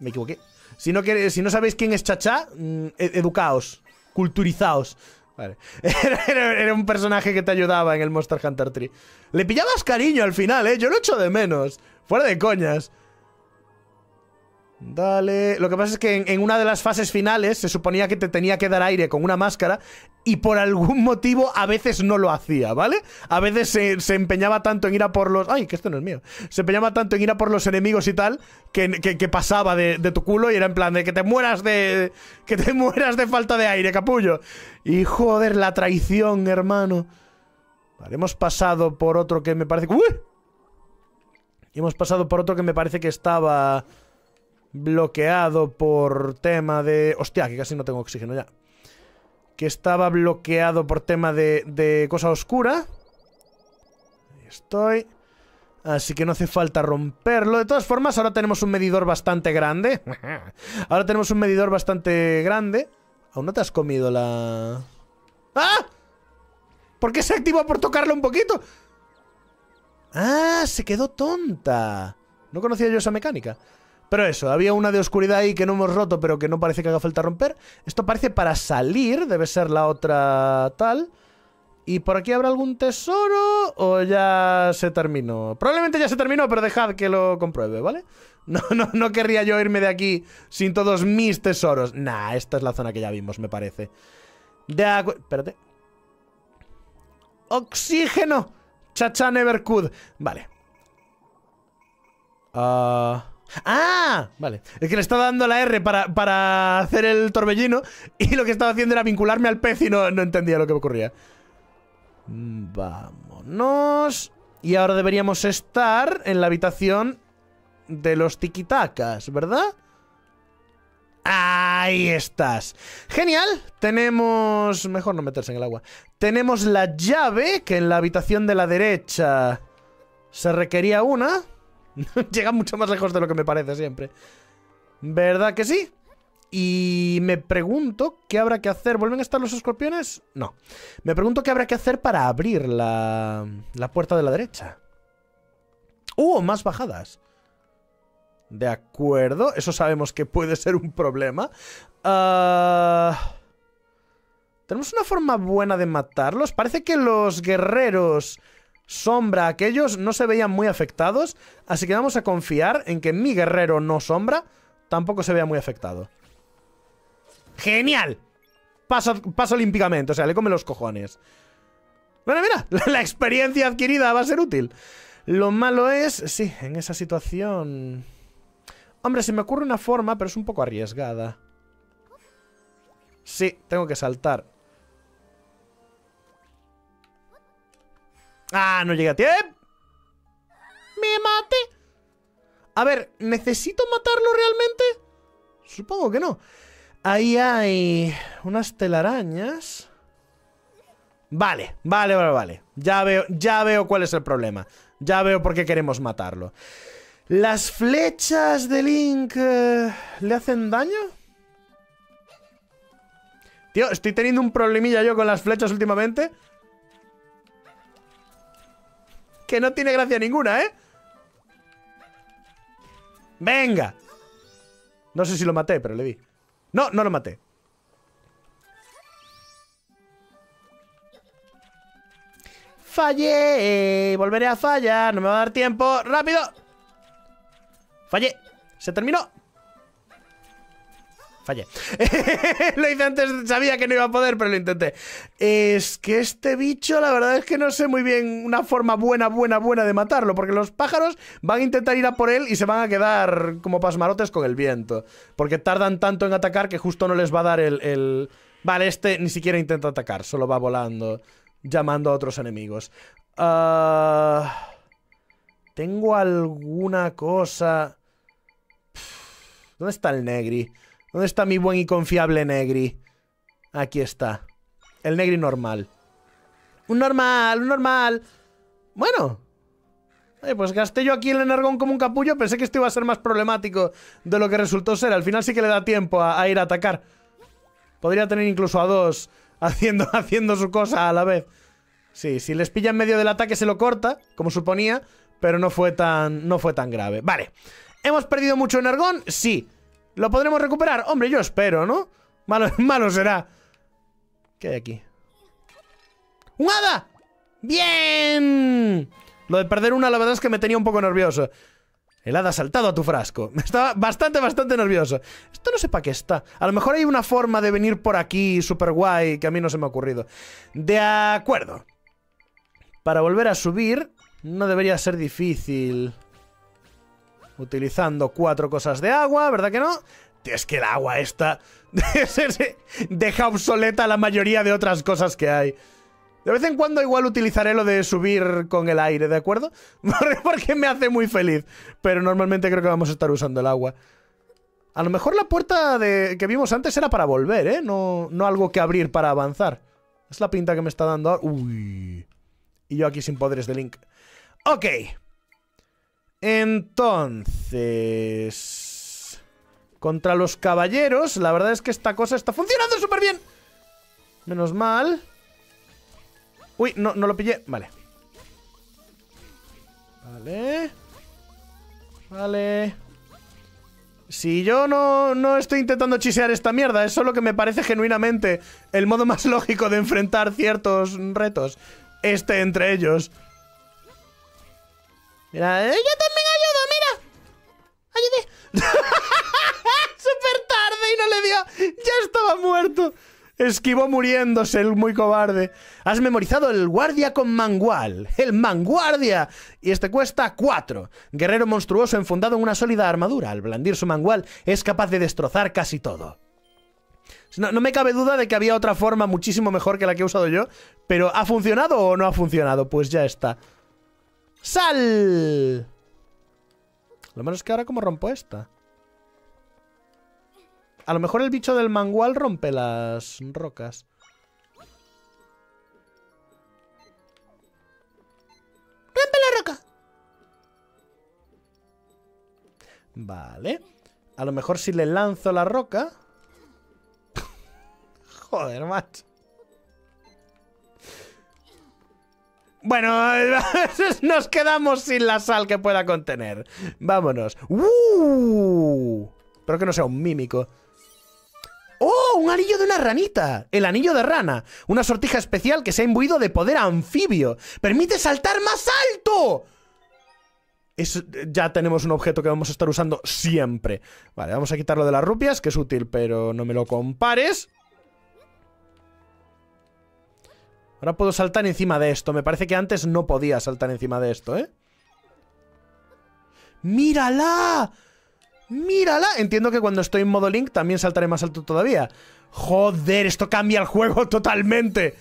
Me equivoqué. Si no, que, si no sabéis quién es Chacha, mmm, educaos, culturizaos. Vale. Era, era, era un personaje que te ayudaba en el Monster Hunter Tri. Le pillabas cariño al final, ¿eh? Yo lo echo de menos. Fuera de coñas. Dale. Lo que pasa es que en, en una de las fases finales se suponía que te tenía que dar aire con una máscara y por algún motivo a veces no lo hacía, ¿vale? A veces se, se empeñaba tanto en ir a por los... ¡Ay, que esto no es mío! Se empeñaba tanto en ir a por los enemigos y tal que, que, que pasaba de, de tu culo y era en plan de que te mueras de... Que te mueras de falta de aire, capullo. Y joder, la traición, hermano. Vale, hemos pasado por otro que me parece... ¡Uy! Hemos pasado por otro que me parece que estaba... bloqueado por tema de... Hostia, que casi no tengo oxígeno ya. Que estaba bloqueado por tema de, de cosa oscura. Ahí estoy. Así que no hace falta romperlo. De todas formas, ahora tenemos un medidor bastante grande. Ahora tenemos un medidor bastante grande. Aún no te has comido la... ¡Ah! ¿Por qué se activó por tocarlo un poquito? ¡Ah! Se quedó tonta. No conocía yo esa mecánica. Pero eso, había una de oscuridad ahí que no hemos roto, pero que no parece que haga falta romper. Esto parece para salir, debe ser la otra tal. ¿Y por aquí habrá algún tesoro o ya se terminó? Probablemente ya se terminó, pero dejad que lo compruebe, ¿vale? No, no, no querría yo irme de aquí sin todos mis tesoros. Nah, esta es la zona que ya vimos, me parece. De acuerdo... Espérate. ¡Oxígeno! Chacha never could. Vale. Ah... Uh... ¡Ah! Vale. Es que le estaba dando la R para, para hacer el torbellino y lo que estaba haciendo era vincularme al pez y no, no entendía lo que ocurría. Vámonos. Y ahora deberíamos estar en la habitación de los tiquitacas, ¿verdad? ¡Ahí estás! ¡Genial! Tenemos... Mejor no meterse en el agua. Tenemos la llave, que en la habitación de la derecha se requería una... Llega mucho más lejos de lo que me parece siempre. ¿Verdad que sí? Y me pregunto qué habrá que hacer. ¿Vuelven a estar los escorpiones? No. Me pregunto qué habrá que hacer para abrir la, la puerta de la derecha. ¡Uh! Más bajadas. De acuerdo. Eso sabemos que puede ser un problema. Uh... ¿Tenemos una forma buena de matarlos? Parece que los guerreros... sombra, aquellos no se veían muy afectados, así que vamos a confiar en que mi guerrero no sombra tampoco se vea muy afectado. ¡Genial! Paso, paso olímpicamente, o sea, le come los cojones. Bueno, mira, la, la experiencia adquirida va a ser útil. Lo malo es, sí, en esa situación... Hombre, se me ocurre una forma, pero es un poco arriesgada. Sí, tengo que saltar. ¡Ah, no llegué a tiempo! ¡Me mate! A ver, ¿necesito matarlo realmente? Supongo que no. Ahí hay unas telarañas. Vale, vale, vale, vale. Ya veo, ya veo cuál es el problema. Ya veo por qué queremos matarlo. ¿Las flechas de Link eh, le hacen daño? Tío, estoy teniendo un problemilla yo con las flechas últimamente. Que no tiene gracia ninguna, ¿eh? ¡Venga! No sé si lo maté, pero le di. No, no lo maté. Fallé. Volveré a fallar. No me va a dar tiempo. ¡Rápido! Fallé. Se terminó. Fallé. Lo hice antes, sabía que no iba a poder, pero lo intenté. Es que este bicho, la verdad es que no sé muy bien una forma buena, buena, buena de matarlo, porque los pájaros van a intentar ir a por él y se van a quedar como pasmarotes con el viento, porque tardan tanto en atacar que justo no les va a dar el... el... Vale, este ni siquiera intenta atacar, solo va volando, llamando a otros enemigos. Uh... Tengo alguna cosa... ¿Dónde está el Negri? ¿Dónde está mi buen y confiable Negri? Aquí está. El Negri normal. ¡Un normal! ¡Un normal! Bueno. Eh, pues gasté yo aquí el energón como un capullo. Pensé que esto iba a ser más problemático de lo que resultó ser. Al final sí que le da tiempo a, a ir a atacar. Podría tener incluso a dos haciendo, haciendo su cosa a la vez. Sí, si les pilla en medio del ataque se lo corta, como suponía. Pero no fue tan, no fue tan grave. Vale. ¿Hemos perdido mucho energón? Sí. ¿Lo podremos recuperar? Hombre, yo espero, ¿no? Malo, malo será. ¿Qué hay aquí? ¡Un hada! ¡Bien! Lo de perder una, la verdad es que me tenía un poco nervioso. El hada ha saltado a tu frasco. Estaba bastante, bastante nervioso. Esto no sé para qué está. A lo mejor hay una forma de venir por aquí súper guay que a mí no se me ha ocurrido. De acuerdo. Para volver a subir, no debería ser difícil... Utilizando cuatro cosas de agua, ¿verdad que no? Es que el agua esta deja obsoleta la mayoría de otras cosas que hay. De vez en cuando igual utilizaré lo de subir con el aire, ¿de acuerdo? Porque me hace muy feliz. Pero normalmente creo que vamos a estar usando el agua. A lo mejor la puerta de... que vimos antes era para volver, ¿eh? No, no algo que abrir para avanzar. Es la pinta que me está dando ahora. Uy. Y yo aquí sin poderes de Link. Ok. Entonces... Contra los caballeros, la verdad es que esta cosa está funcionando súper bien. Menos mal. Uy, no, no lo pillé. Vale. Vale. Vale. Si yo no, no estoy intentando chisear esta mierda, es solo que me parece genuinamente el modo más lógico de enfrentar ciertos retos. Este entre ellos. Mira, eh, yo también ayudo, mira. Ayudé. Súper tarde y no le dio. Ya estaba muerto. Esquivó muriéndose el muy cobarde. Has memorizado el guardia con mangual. El manguardia. Y este cuesta cuatro. Guerrero monstruoso enfundado en una sólida armadura. Al blandir su mangual es capaz de destrozar casi todo. No, no me cabe duda de que había otra forma muchísimo mejor que la que he usado yo. Pero ¿ha funcionado o no ha funcionado? Pues ya está. ¡Sal! Lo malo es que ahora como rompo esta. A lo mejor el bicho del mangual rompe las rocas. ¡Rompe la roca! Vale. A lo mejor si le lanzo la roca... Joder, macho. Bueno, nos quedamos sin la sal que pueda contener. Vámonos. ¡Uh! Espero que no sea un mímico. ¡Oh! ¡Un anillo de una ranita! El anillo de rana. Una sortija especial que se ha imbuido de poder anfibio. ¡Permite saltar más alto! Es, ya tenemos un objeto que vamos a estar usando siempre. Vale, vamos a quitarlo de las rupias, que es útil, pero no me lo compares. Ahora puedo saltar encima de esto. Me parece que antes no podía saltar encima de esto, ¿eh? ¡Mírala! ¡Mírala! Entiendo que cuando estoy en modo Link también saltaré más alto todavía. ¡Joder! Esto cambia el juego totalmente.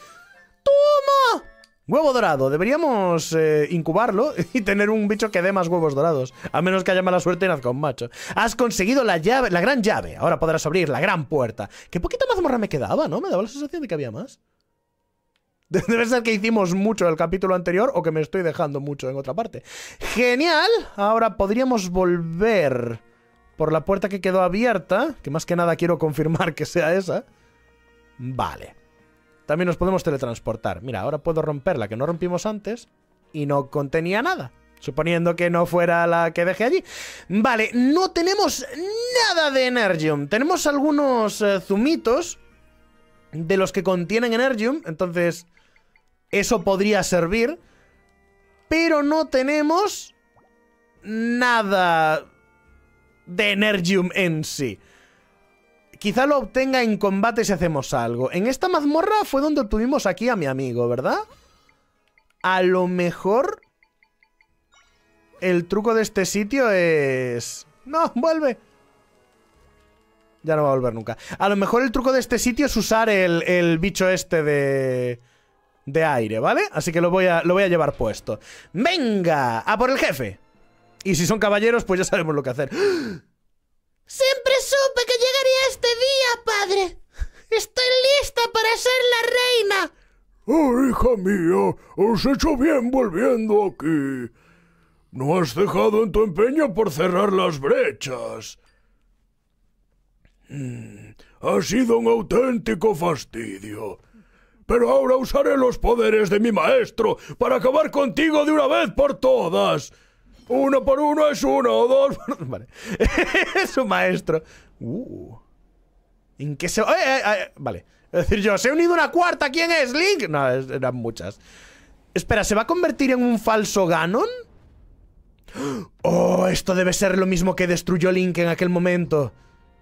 ¡Toma! Huevo dorado. Deberíamos eh, incubarlo y tener un bicho que dé más huevos dorados. A menos que haya mala suerte y nazca un macho. Has conseguido la llave, la gran llave. Ahora podrás abrir la gran puerta. Qué poquita mazmorra me quedaba, ¿no? Me daba la sensación de que había más. Debe ser que hicimos mucho el capítulo anterior o que me estoy dejando mucho en otra parte. ¡Genial! Ahora podríamos volver por la puerta que quedó abierta, que más que nada quiero confirmar que sea esa. Vale. También nos podemos teletransportar. Mira, ahora puedo romperla, que no rompimos antes y no contenía nada. Suponiendo que no fuera la que dejé allí. Vale, no tenemos nada de Energium. Tenemos algunos eh, zumitos de los que contienen Energium. Entonces, eso podría servir. Pero no tenemos nada de Energium en sí. Quizá lo obtenga en combate si hacemos algo. En esta mazmorra fue donde obtuvimos aquí a mi amigo, ¿verdad? A lo mejor el truco de este sitio es... ¡No, vuelve! Ya no va a volver nunca. A lo mejor el truco de este sitio es usar el, el bicho este de... de aire, ¿vale? Así que lo voy a, lo voy a llevar puesto. ¡Venga! ¡A por el jefe! Y si son caballeros, pues ya sabemos lo que hacer. ¡Siempre supe que llegaría este día, padre! ¡Estoy lista para ser la reina! ¡Oh, hija mía! ¡Os he hecho bien volviendo aquí! ¡No has dejado en tu empeño por cerrar las brechas! Mm, ha sido un auténtico fastidio. Pero ahora usaré los poderes de mi maestro para acabar contigo de una vez por todas. Uno por uno es uno, o dos por... Vale. Es su maestro. Uh. ¿En qué se...? Eh, eh, eh. Vale. Es decir, yo, se ha unido una cuarta. ¿Quién es, Link? No, eran muchas. Espera, ¿se va a convertir en un falso Ganon? Oh, esto debe ser lo mismo que destruyó Link en aquel momento.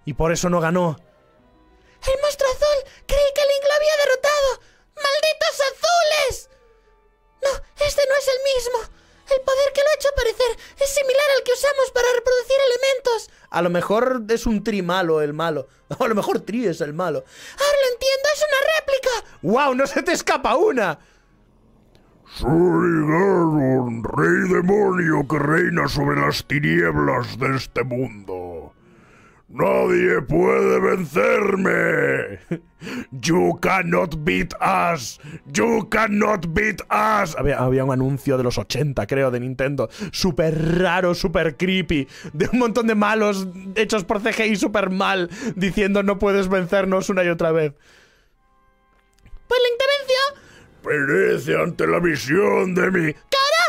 Y por eso no ganó. ¡El monstruo azul! Creí que Link lo había derrotado. ¡Malditos azules! No, este no es el mismo. El poder que lo ha hecho aparecer es similar al que usamos para reproducir elementos. A lo mejor es un Tri malo el malo. A lo mejor Tri es el malo. Ahora lo entiendo, es una réplica. ¡Wow! ¡No se te escapa una! Soy Ganon, rey demonio que reina sobre las tinieblas de este mundo. Nadie puede vencerme. You cannot beat us. You cannot beat us. Había, había un anuncio de los ochenta, creo, de Nintendo. Súper raro, súper creepy. De un montón de malos hechos por C G I súper mal. Diciendo no puedes vencernos una y otra vez. Pues la intervención... perece ante la visión de mi... ¡Cara!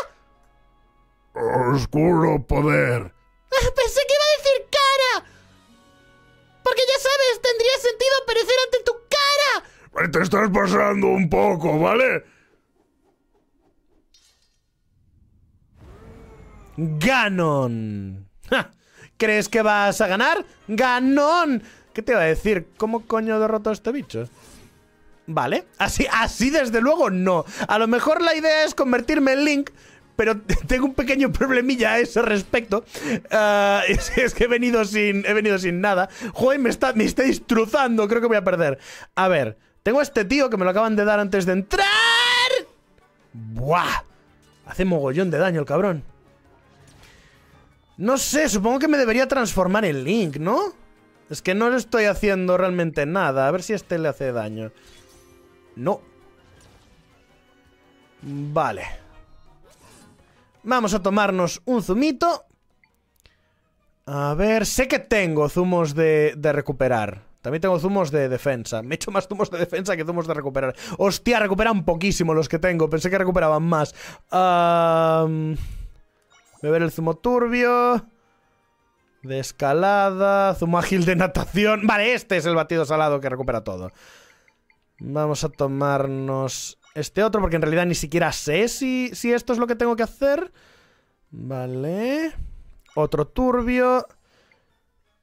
Oscuro poder. Pensé que iba a decir cara. Porque ya sabes, tendría sentido perecer ante tu cara. Te estás pasando un poco, ¿vale? Ganon. ¡Ja! ¿Crees que vas a ganar? ¡Ganon! ¿Qué te iba a decir? ¿Cómo coño derroto a este bicho? Vale, así, así desde luego no. A lo mejor la idea es convertirme en Link, pero tengo un pequeño problemilla a ese respecto. Uh, es, es que he venido sin, he venido sin nada. Joder, me está, me está destrozando. Creo que voy a perder. A ver, tengo a este tío que me lo acaban de dar antes de entrar. ¡Buah! Hace mogollón de daño el cabrón. No sé, supongo que me debería transformar en Link, ¿no? Es que no le estoy haciendo realmente nada. A ver si este le hace daño. No. Vale. Vamos a tomarnos un zumito. A ver, sé que tengo zumos de, de recuperar. También tengo zumos de defensa. Me he hecho más zumos de defensa que zumos de recuperar. Hostia, recuperan poquísimo los que tengo. Pensé que recuperaban más. Um, beber el zumo turbio. De escalada. Zumo ágil de natación. Vale, este es el batido salado que recupera todo. Vamos a tomarnos este otro, porque en realidad ni siquiera sé si, si esto es lo que tengo que hacer. Vale. Otro turbio.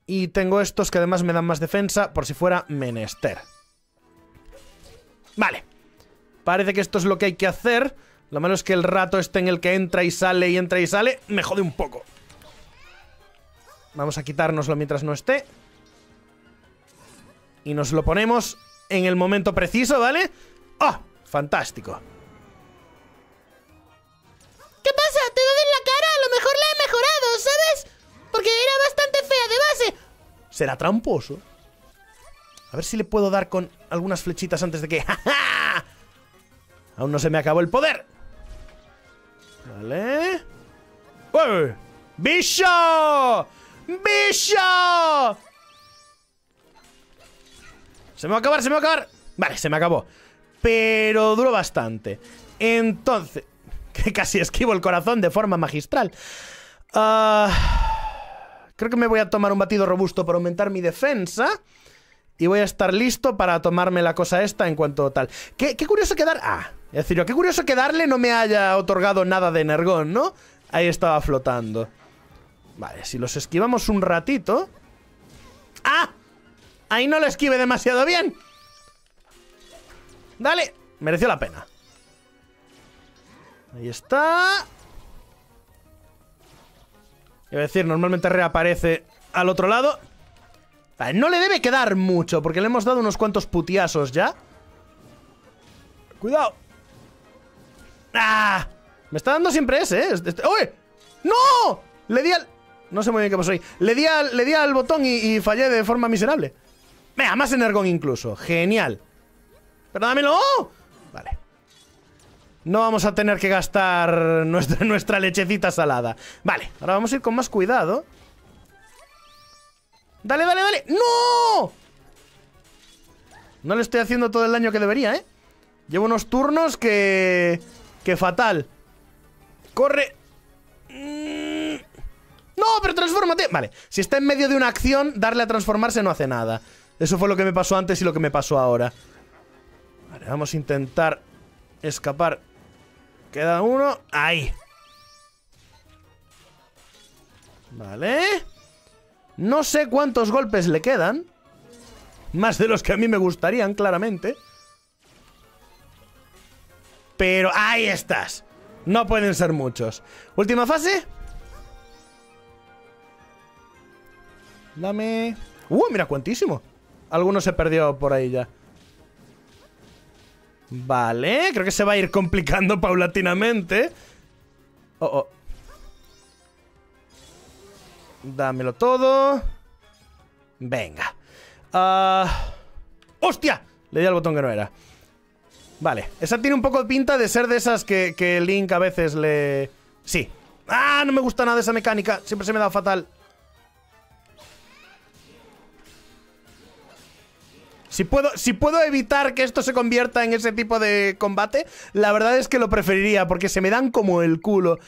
Y tengo estos que además me dan más defensa, por si fuera menester. Vale. Parece que esto es lo que hay que hacer. Lo malo es que el rato este en el que entra y sale y entra y sale me jode un poco. Vamos a quitárnoslo mientras no esté. Y nos lo ponemos... en el momento preciso, ¿vale? ¡Oh! ¡Fantástico! ¿Qué pasa? ¿Te doy en la cara? A lo mejor la he mejorado, ¿sabes? Porque era bastante fea de base. Será tramposo. A ver si le puedo dar con algunas flechitas antes de que... ¡Ja, ja! Aún no se me acabó el poder. Vale... ¡Uy! ¡Bicho! ¡Bicho! Se me va a acabar, se me va a acabar. Vale, se me acabó. Pero duró bastante. Entonces... que casi esquivo el corazón de forma magistral. Uh, creo que me voy a tomar un batido robusto para aumentar mi defensa. Y voy a estar listo para tomarme la cosa esta en cuanto tal. Qué, qué curioso que dar... Ah, es decir, qué curioso que darle no me haya otorgado nada de energón, ¿no? Ahí estaba flotando. Vale, si los esquivamos un ratito... ¡Ah! Ahí no lo esquive demasiado bien. Dale, mereció la pena. Ahí está. Iba a decir, normalmente reaparece al otro lado. Vale, no le debe quedar mucho, porque le hemos dado unos cuantos putiazos ya. ¡Cuidado! ¡Ah! Me está dando siempre ese, ¿eh? Este... ¡Oye! ¡No! Le di al... No sé muy bien qué pasó ahí. Le di al, le di al botón y, y fallé de forma miserable. Venga, más energón incluso. Genial. ¡Pero dámelo! Vale. No vamos a tener que gastar nuestra, nuestra lechecita salada. Vale, ahora vamos a ir con más cuidado. ¡Dale, dale, dale! ¡No! No le estoy haciendo todo el daño que debería, ¿eh? Llevo unos turnos que... que fatal. ¡Corre! ¡No, pero transfórmate! Vale, si está en medio de una acción, darle a transformarse no hace nada. Eso fue lo que me pasó antes y lo que me pasó ahora. Vale, vamos a intentar escapar. Queda uno. ¡Ahí! Vale. No sé cuántos golpes le quedan. Más de los que a mí me gustarían, claramente. Pero ahí estás. No pueden ser muchos. Última fase. Dame... ¡Uh, mira, cuantísimo! Alguno se perdió por ahí ya. Vale, creo que se va a ir complicando paulatinamente. Oh, oh. Dámelo todo. Venga. uh... ¡Hostia! Le di al botón que no era. Vale, esa tiene un poco de pinta de ser de esas que, que Link a veces le... Sí. ¡Ah! No me gusta nada esa mecánica. Siempre se me da fatal. Si puedo, si puedo evitar que esto se convierta en ese tipo de combate, la verdad es que lo preferiría, porque se me dan como el culo.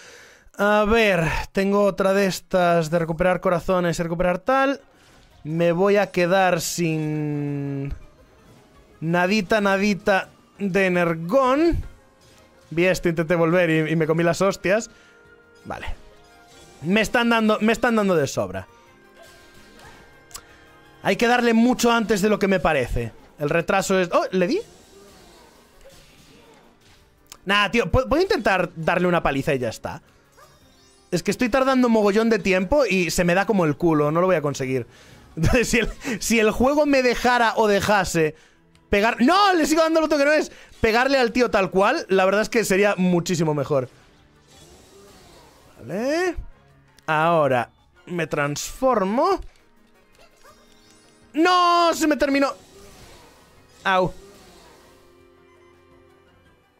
A ver, tengo otra de estas de recuperar corazones y recuperar tal. Me voy a quedar sin... Nadita, nadita de energón. Vi esto, intenté volver y, y me comí las hostias. Vale. Me están dando, me están dando de sobra. Hay que darle mucho antes de lo que me parece. El retraso es... ¡Oh! ¿Le di? Nah, tío, puedo intentar darle una paliza y ya está. Es que estoy tardando mogollón de tiempo y se me da como el culo. No lo voy a conseguir. Entonces, si el, si el juego me dejara o dejase pegar... ¡No! Le sigo dando lo que no es. Pegarle al tío tal cual, la verdad es que sería muchísimo mejor. Vale. Ahora me transformo. ¡No! Se me terminó. Au.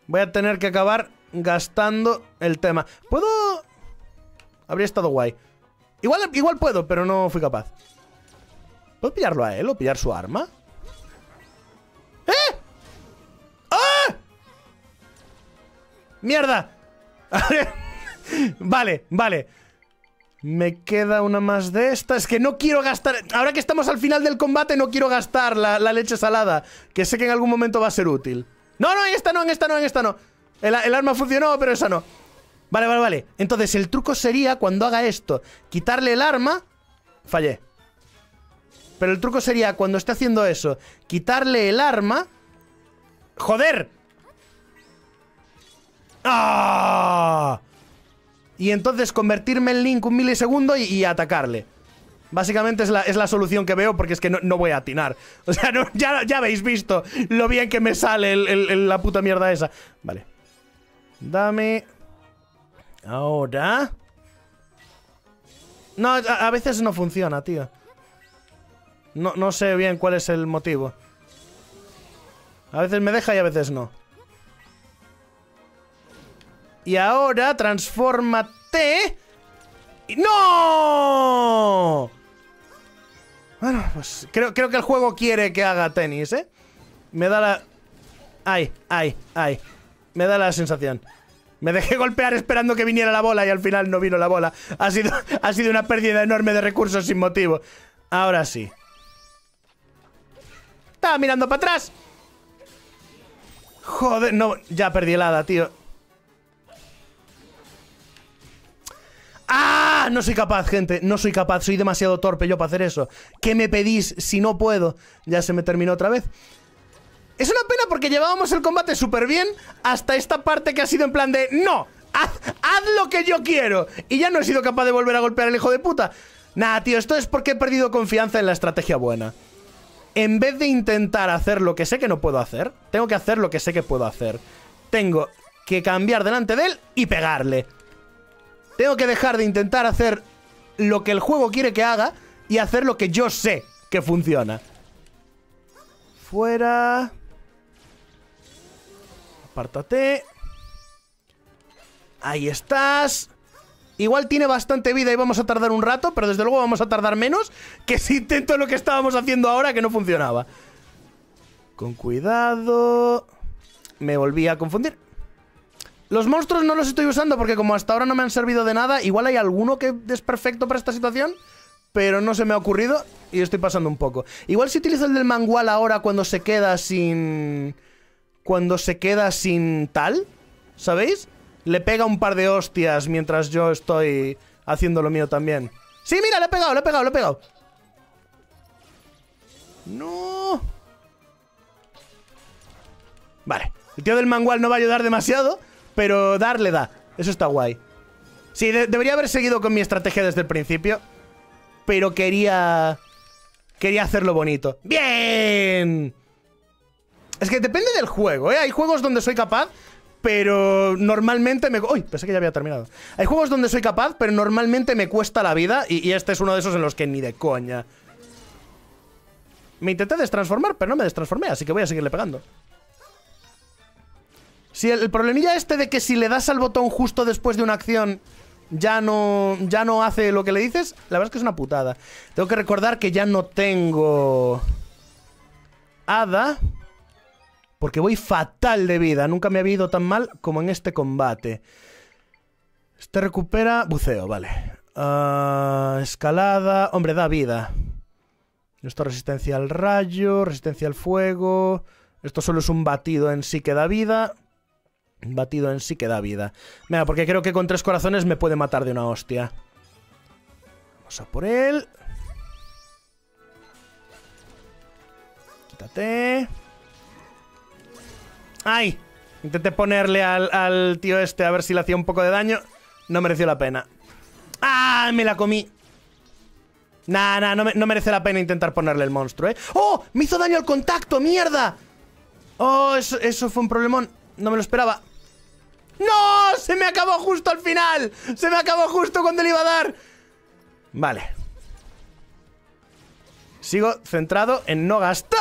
Voy a tener que acabar gastando el tema. ¿Puedo? Habría estado guay. Igual, igual puedo, pero no fui capaz. ¿Puedo pillarlo a él o pillar su arma? ¡Eh! ¡Ah! ¡Mierda! Vale, vale. Me queda una más de estas. Es que no quiero gastar... Ahora que estamos al final del combate, no quiero gastar la, la leche salada, que sé que en algún momento va a ser útil. No, no, en esta no, en esta no, en esta no. El, el arma funcionó, pero esa no. Vale, vale, vale. Entonces el truco sería, cuando haga esto, quitarle el arma... Fallé. Pero el truco sería, cuando esté haciendo eso, quitarle el arma... ¡Joder! ¡Ah! Y entonces convertirme en Link un milisegundo y, y atacarle. Básicamente es la, es la solución que veo, porque es que no, no voy a atinar. O sea, no, ya, ya habéis visto lo bien que me sale el, el, el, la puta mierda esa. Vale. Dame... Ahora... No, a, a veces no funciona, tío. No, no sé bien cuál es el motivo. A veces me deja y a veces no. Y ahora, transfórmate. ¡No! Bueno, pues creo, creo que el juego quiere que haga tenis, ¿eh? Me da la... Ay, ay, ay. Me da la sensación. Me dejé golpear esperando que viniera la bola y al final no vino la bola. Ha sido, ha sido una pérdida enorme de recursos sin motivo. Ahora sí. Estaba mirando para atrás. Joder, no. Ya perdí el hada, tío. ¡Ah! No soy capaz, gente. No soy capaz. Soy demasiado torpe yo para hacer eso. ¿Qué me pedís si no puedo? Ya se me terminó otra vez. Es una pena porque llevábamos el combate súper bien hasta esta parte que ha sido en plan de ¡no! Haz, ¡haz lo que yo quiero! Y ya no he sido capaz de volver a golpear al hijo de puta. Nah, tío, esto es porque he perdido confianza en la estrategia buena. En vez de intentar hacer lo que sé que no puedo hacer, tengo que hacer lo que sé que puedo hacer. Tengo que cambiar delante de él y pegarle. Tengo que dejar de intentar hacer lo que el juego quiere que haga y hacer lo que yo sé que funciona. Fuera... Apártate. Ahí estás. Igual tiene bastante vida y vamos a tardar un rato, pero desde luego vamos a tardar menos que si intento lo que estábamos haciendo ahora, que no funcionaba. Con cuidado. Me volví a confundir. Los monstruos no los estoy usando porque como hasta ahora no me han servido de nada, igual hay alguno que es perfecto para esta situación, pero no se me ha ocurrido y estoy pasando un poco. Igual si utilizo el del mangual ahora cuando se queda sin... Cuando se queda sin tal, ¿sabéis? Le pega un par de hostias mientras yo estoy haciendo lo mío también. ¡Sí, mira! ¡Le he pegado, le he pegado, le he pegado! ¡No! Vale. El tío del mangual no va a ayudar demasiado, pero darle da. Eso está guay. Sí, de- debería haber seguido con mi estrategia desde el principio, pero quería... Quería hacerlo bonito. ¡Bien! Es que depende del juego, ¿eh? Hay juegos donde soy capaz, pero normalmente me... ¡Uy! Pensé que ya había terminado. Hay juegos donde soy capaz, pero normalmente me cuesta la vida. Y, y este es uno de esos en los que ni de coña. Me intenté destransformar, pero no me destransformé, así que voy a seguirle pegando. Si el, el problemilla este de que si le das al botón justo después de una acción ya no, ya no hace lo que le dices, la verdad es que es una putada. Tengo que recordar que ya no tengo... Hada... Porque voy fatal de vida. Nunca me había ido tan mal como en este combate. Este recupera... Buceo, vale. Uh, escalada... Hombre, da vida. Esto resistencia al rayo, resistencia al fuego... Esto solo es un batido en sí que da vida. Batido en sí que da vida. Mira, porque creo que con tres corazones me puede matar de una hostia. Vamos a por él. Quítate... ¡Ay! Intenté ponerle al, al tío este a ver si le hacía un poco de daño. No mereció la pena. ¡Ah! Me la comí. Nah, nah, no, me, no merece la pena intentar ponerle el monstruo, ¿eh? ¡Oh! ¡Me hizo daño al contacto! ¡Mierda! ¡Oh! Eso, eso fue un problemón. No me lo esperaba. ¡No! ¡Se me acabó justo al final! ¡Se me acabó justo cuando le iba a dar! Vale. Sigo centrado en no gastar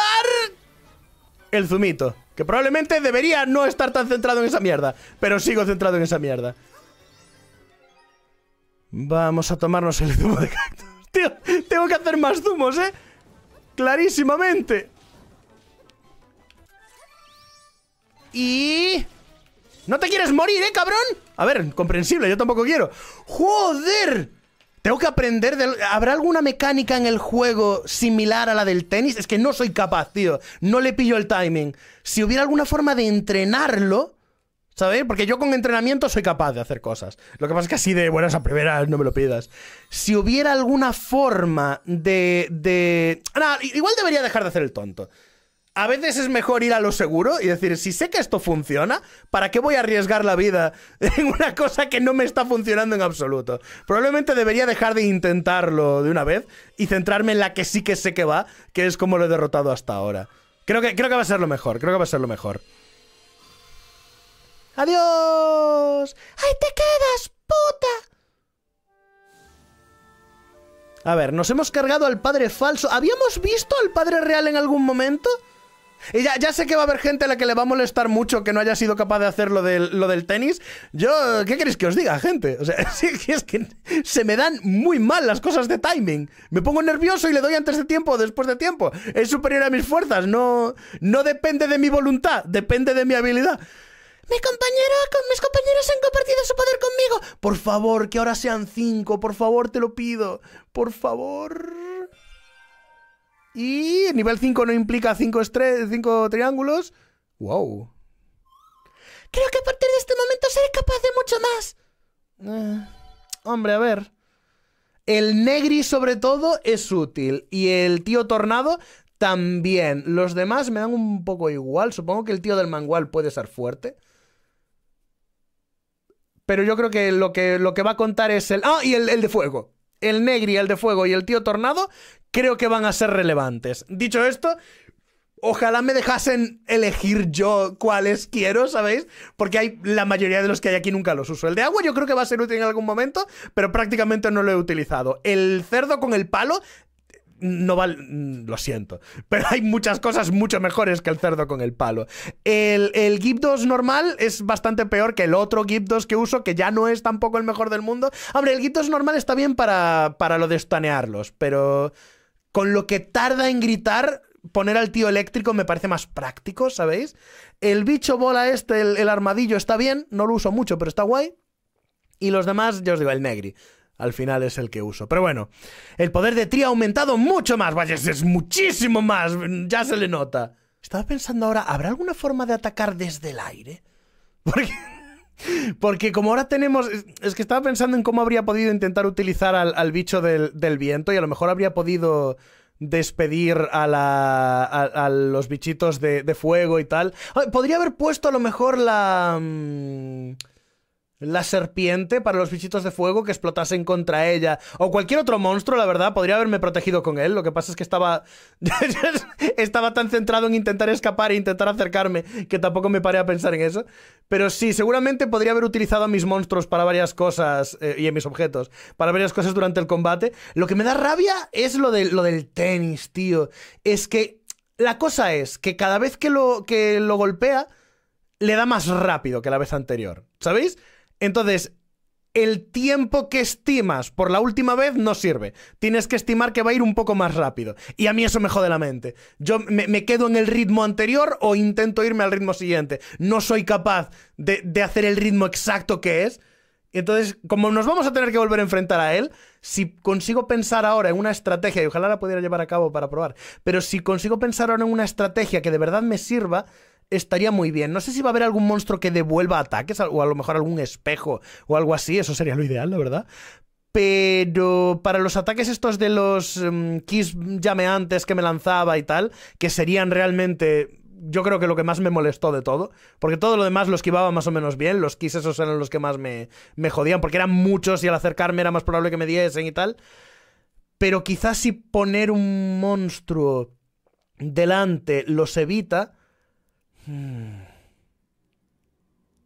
el zumito. Que probablemente debería no estar tan centrado en esa mierda, pero sigo centrado en esa mierda. Vamos a tomarnos el zumo de cactus. Tío, tengo que hacer más zumos, ¿eh? Clarísimamente. Y... ¿No te quieres morir, eh, cabrón? A ver, comprensible, yo tampoco quiero. ¡Joder! Tengo que aprender de... ¿Habrá alguna mecánica en el juego similar a la del tenis? Es que no soy capaz, tío. No le pillo el timing. Si hubiera alguna forma de entrenarlo, ¿sabéis? Porque yo con entrenamiento soy capaz de hacer cosas. Lo que pasa es que así de buenas a primeras no me lo pidas. Si hubiera alguna forma de... de... Nah, igual debería dejar de hacer el tonto. A veces es mejor ir a lo seguro y decir, si sé que esto funciona, ¿para qué voy a arriesgar la vida en una cosa que no me está funcionando en absoluto? Probablemente debería dejar de intentarlo de una vez y centrarme en la que sí que sé que va, que es como lo he derrotado hasta ahora. Creo que, creo que va a ser lo mejor, creo que va a ser lo mejor. ¡Adiós! ¡Ahí te quedas, puta! A ver, nos hemos cargado al padre falso. ¿Habíamos visto al padre real en algún momento? Y ya, ya sé que va a haber gente a la que le va a molestar mucho que no haya sido capaz de hacer lo del, lo del tenis. Yo, ¿qué queréis que os diga, gente? O sea, es que se me dan muy mal las cosas de timing. Me pongo nervioso y le doy antes de tiempo o después de tiempo. Es superior a mis fuerzas. No, no depende de mi voluntad, depende de mi habilidad. Mi compañero, mis compañeros han compartido su poder conmigo. Por favor, que ahora sean cinco. Por favor, te lo pido. Por favor. Y el nivel cinco no implica cinco triángulos. Wow. Creo que a partir de este momento seré capaz de mucho más. Eh, hombre, a ver. El Negri, sobre todo, es útil. Y el tío Tornado también. Los demás me dan un poco igual. Supongo que el tío del Mangual puede ser fuerte. Pero yo creo que lo que, lo que va a contar es el... ¡Ah! Y el, el de fuego. El Negri, el de fuego y el tío Tornado creo que van a ser relevantes. Dicho esto... Ojalá me dejasen elegir yo cuáles quiero, ¿sabéis? Porque hay la mayoría de los que hay aquí nunca los uso. El de agua yo creo que va a ser útil en algún momento, pero prácticamente no lo he utilizado. El cerdo con el palo no vale... Lo siento. Pero hay muchas cosas mucho mejores que el cerdo con el palo. El, el Gypdos normal es bastante peor que el otro Gypdos que uso, que ya no es tampoco el mejor del mundo. Hombre, el Gypdos normal está bien para, para lo de estanearlos, pero con lo que tarda en gritar... Poner al tío eléctrico me parece más práctico, ¿sabéis? El bicho bola este, el, el armadillo, está bien. No lo uso mucho, pero está guay. Y los demás, ya os digo, el Negri. Al final es el que uso. Pero bueno, el poder de Tri ha aumentado mucho más. Vaya, es muchísimo más. Ya se le nota. Estaba pensando ahora, ¿habrá alguna forma de atacar desde el aire? Porque... Porque como ahora tenemos... Es que estaba pensando en cómo habría podido intentar utilizar al, al bicho del, del viento. Y a lo mejor habría podido... despedir a, la, a, a los bichitos de, de fuego y tal. Podría haber puesto a lo mejor la... La serpiente para los bichitos de fuego que explotasen contra ella. O cualquier otro monstruo, la verdad. Podría haberme protegido con él. Lo que pasa es que estaba... estaba tan centrado en intentar escapar e intentar acercarme que tampoco me paré a pensar en eso. Pero sí, seguramente podría haber utilizado a mis monstruos para varias cosas... Eh, y a mis objetos. Para varias cosas durante el combate. Lo que me da rabia es lo, de, lo del tenis, tío. Es que... La cosa es que cada vez que lo, que lo golpea... Le da más rápido que la vez anterior. ¿Sabéis? Entonces, el tiempo que estimas por la última vez no sirve. Tienes que estimar que va a ir un poco más rápido. Y a mí eso me jode la mente. Yo me, me quedo en el ritmo anterior o intento irme al ritmo siguiente. No soy capaz de, de hacer el ritmo exacto que es. Entonces, como nos vamos a tener que volver a enfrentar a él, si consigo pensar ahora en una estrategia, y ojalá la pudiera llevar a cabo para probar, pero si consigo pensar ahora en una estrategia que de verdad me sirva... Estaría muy bien. No sé si va a haber algún monstruo que devuelva ataques, o a lo mejor algún espejo o algo así, eso sería lo ideal, la verdad. Pero para los ataques estos de los um, keys llameantes que me lanzaba y tal, que serían realmente... Yo creo que lo que más me molestó de todo, porque todo lo demás lo esquivaba más o menos bien, los keys esos eran los que más me, me jodían, porque eran muchos y al acercarme era más probable que me diesen y tal. Pero quizás si poner un monstruo delante los evita... Hmm.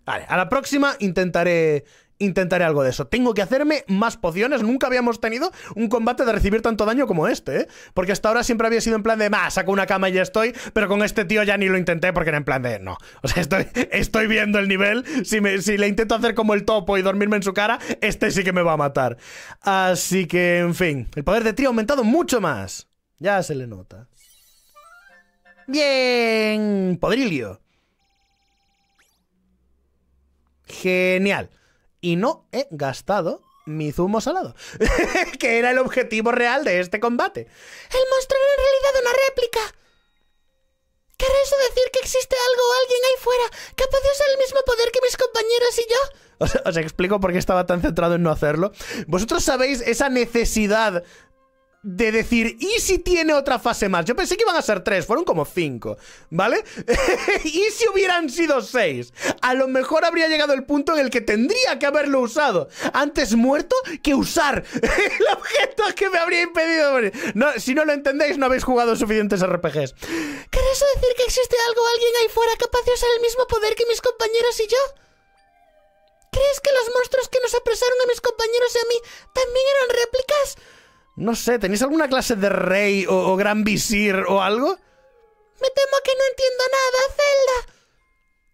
Vale, a la próxima intentaré intentaré algo de eso. Tengo que hacerme más pociones. Nunca habíamos tenido un combate de recibir tanto daño como este, ¿eh? Porque hasta ahora siempre había sido en plan de, bah, saco una cama y ya estoy, pero con este tío ya ni lo intenté porque era en plan de, no. O sea, estoy, estoy viendo el nivel. Si, me, si le intento hacer como el topo y dormirme en su cara, este sí que me va a matar. Así que, en fin, el poder de Tri ha aumentado mucho más. Ya se le nota. Bien, podrilio. Genial. Y no he gastado mi zumo salado, que era el objetivo real de este combate. El monstruo era en realidad una réplica. ¿Querrá eso decir que existe algo o alguien ahí fuera capaz de usar el mismo poder que mis compañeros y yo? Os, os explico por qué estaba tan centrado en no hacerlo. Vosotros sabéis esa necesidad... de decir, ¿y si tiene otra fase más? Yo pensé que iban a ser tres, fueron como cinco, ¿vale? ¿Y si hubieran sido seis? A lo mejor habría llegado el punto en el que tendría que haberlo usado. Antes muerto que usar el objeto que me habría impedido morir. No, si no lo entendéis, no habéis jugado suficientes R P Gs. ¿Querrá eso decir que existe algo o alguien ahí fuera capaz de usar el mismo poder que mis compañeros y yo? ¿Crees que los monstruos que nos apresaron a mis compañeros y a mí también eran réplicas? No sé, ¿tenéis alguna clase de rey o, o gran visir o algo? Me temo que no entiendo nada, Zelda.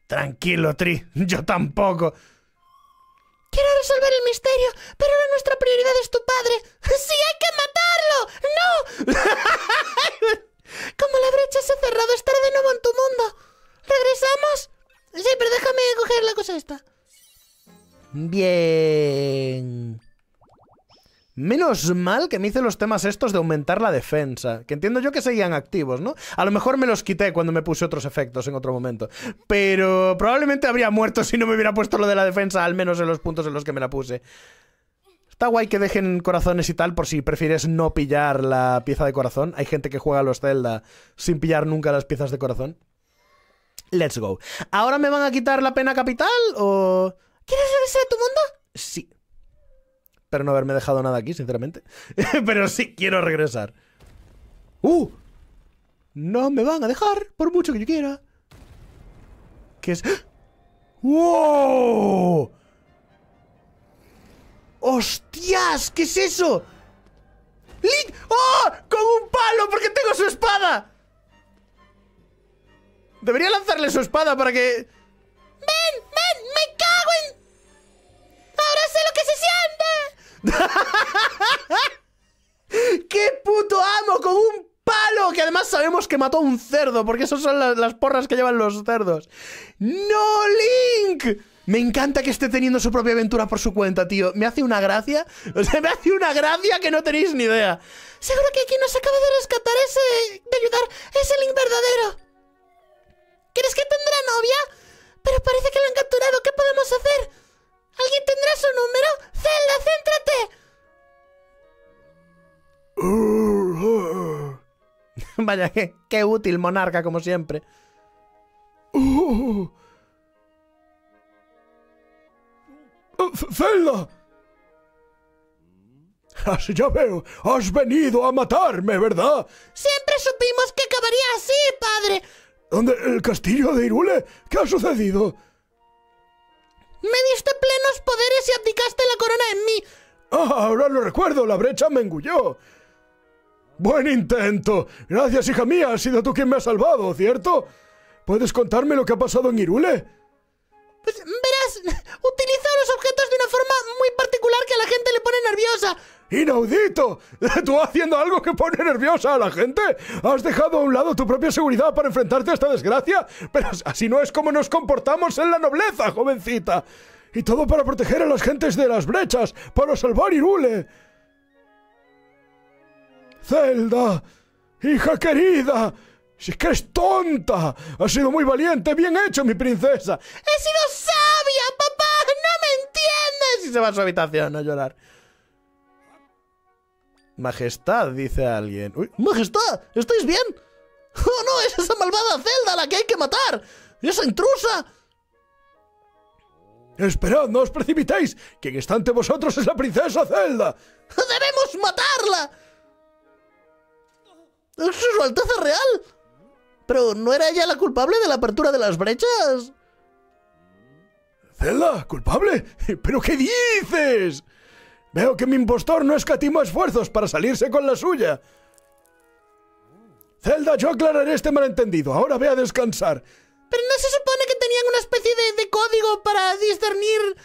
Tranquilo, Tri, yo tampoco. Quiero resolver el misterio, pero ahora nuestra prioridad es tu padre. ¡Sí, hay que matarlo! ¡No! Como la brecha se ha cerrado, estará de nuevo en tu mundo. ¿Regresamos? Sí, pero déjame coger la cosa esta. Bien. Menos mal que me hice los temas estos de aumentar la defensa, que entiendo yo que seguían activos, ¿no? A lo mejor me los quité cuando me puse otros efectos en otro momento, pero probablemente habría muerto si no me hubiera puesto lo de la defensa, al menos en los puntos en los que me la puse. Está guay que dejen corazones y tal por si prefieres no pillar la pieza de corazón. Hay gente que juega a los Zelda sin pillar nunca las piezas de corazón. Let's go. ¿Ahora me van a quitar la pena capital o...? ¿Quieres regresar a tu mundo? Sí. Espero no haberme dejado nada aquí, sinceramente. Pero sí quiero regresar. ¡Uh! No me van a dejar, por mucho que yo quiera. ¿Qué es? ¡Wow! ¡Hostias! ¿Qué es eso? ¡Link! ¡Oh! ¡Con un palo! ¡Porque tengo su espada! Debería lanzarle su espada para que... ¡Ven! ¡Ven! ¡Me cago en...! ¡Ahora sé lo que se siente! ¡Qué puto amo! Con un palo, que además sabemos que mató a un cerdo, porque esas son la, las porras que llevan los cerdos. ¡No, Link! Me encanta que esté teniendo su propia aventura por su cuenta, tío. Me hace una gracia. O sea, me hace una gracia que no tenéis ni idea. Seguro que quien nos acaba de rescatar ese... de ayudar, es el Link verdadero. ¿Crees que tendrá novia? Pero parece que lo han capturado. ¿Qué podemos hacer? ¿Alguien tendrá su número? ¡Zelda, céntrate! Uh, uh. Vaya, qué, qué útil, monarca, como siempre. Uh. Uh, ¡Zelda! Así ya veo, has venido a matarme, ¿verdad? Siempre supimos que acabaría así, padre. ¿Dónde? ¿El castillo de Hyrule? ¿Qué ha sucedido? Me diste plenos poderes y abdicaste la corona en mí. Ah, ahora lo recuerdo, la brecha me engulló. Buen intento. Gracias, hija mía, has sido tú quien me has salvado, ¿cierto? ¿Puedes contarme lo que ha pasado en Hyrule? Pues verás, utiliza los objetos de una forma muy particular que a la gente le pone nerviosa. ¡Inaudito! ¿Tú haciendo algo que pone nerviosa a la gente? ¿Has dejado a un lado tu propia seguridad para enfrentarte a esta desgracia? Pero así no es como nos comportamos en la nobleza, jovencita. Y todo para proteger a las gentes de las brechas, para salvar Hyrule. Zelda, hija querida, si es que eres tonta. Has sido muy valiente, bien hecho, mi princesa. ¡He sido sabia, papá! ¡No me entiendes! Y se va a su habitación a llorar. Majestad, dice alguien. Uy, ¡Majestad! ¿Estáis bien? ¡Oh, no! ¡Es esa malvada Zelda a la que hay que matar! ¡Esa intrusa! ¡Esperad, no os precipitéis! ¡Quien está ante vosotros es la princesa Zelda! ¡Debemos matarla! ¡Es su Alteza Real! ¿Pero no era ella la culpable de la apertura de las brechas? ¿Zelda? ¿Culpable? ¿Pero qué dices? Veo que mi impostor no escatima esfuerzos para salirse con la suya. Zelda, yo aclararé este malentendido. Ahora ve a descansar. Pero no se supone que tenían una especie de, de código para discernir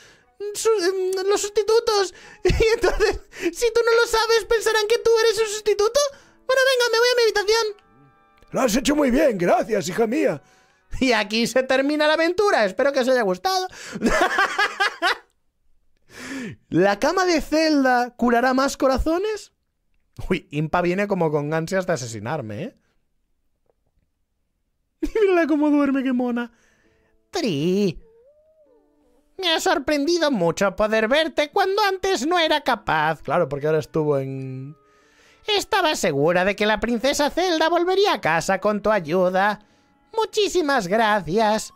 su, eh, los sustitutos. Y entonces, si tú no lo sabes, pensarán que tú eres un sustituto. Bueno, venga, me voy a mi habitación. Lo has hecho muy bien, gracias, hija mía. Y aquí se termina la aventura. Espero que os haya gustado. ¿La cama de Zelda curará más corazones? Uy, Impa viene como con ansias de asesinarme, ¿eh? Mírala cómo duerme, qué mona. Tri. Me ha sorprendido mucho poder verte cuando antes no era capaz. Claro, porque ahora estuvo en... Estaba segura de que la princesa Zelda volvería a casa con tu ayuda. Muchísimas gracias.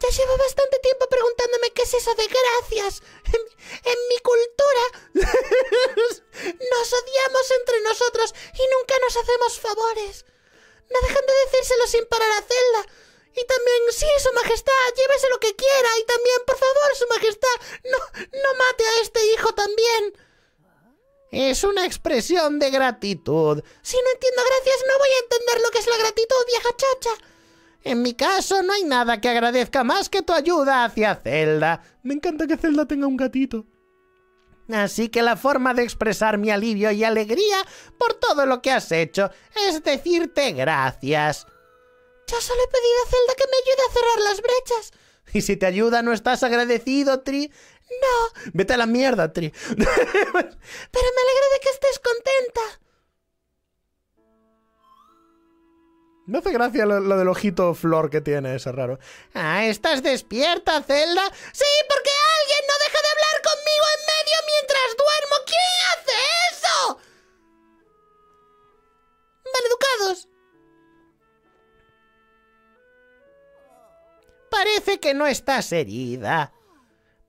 Ya llevo bastante tiempo preguntándome qué es eso de gracias. En, en mi cultura nos odiamos entre nosotros y nunca nos hacemos favores. No dejan de decírselo sin parar a Zelda. Y también, sí, su majestad, llévese lo que quiera. Y también, por favor, su majestad, no, no mate a este hijo también. Es una expresión de gratitud. Si no entiendo gracias, no voy a entender lo que es la gratitud, vieja chacha. En mi caso, no hay nada que agradezca más que tu ayuda hacia Zelda. Me encanta que Zelda tenga un gatito. Así que la forma de expresar mi alivio y alegría por todo lo que has hecho es decirte gracias. Ya solo he pedido a Zelda que me ayude a cerrar las brechas. Y si te ayuda, ¿no estás agradecido, Tri? No. Vete a la mierda, Tri. Pero me alegra de que estés contenta. Me hace gracia lo, lo del ojito flor que tiene, ese raro. Ah, ¿estás despierta, Zelda? Sí, porque alguien no deja de hablar conmigo en medio mientras duermo. ¿Quién hace eso? Maleducados. Parece que no estás herida.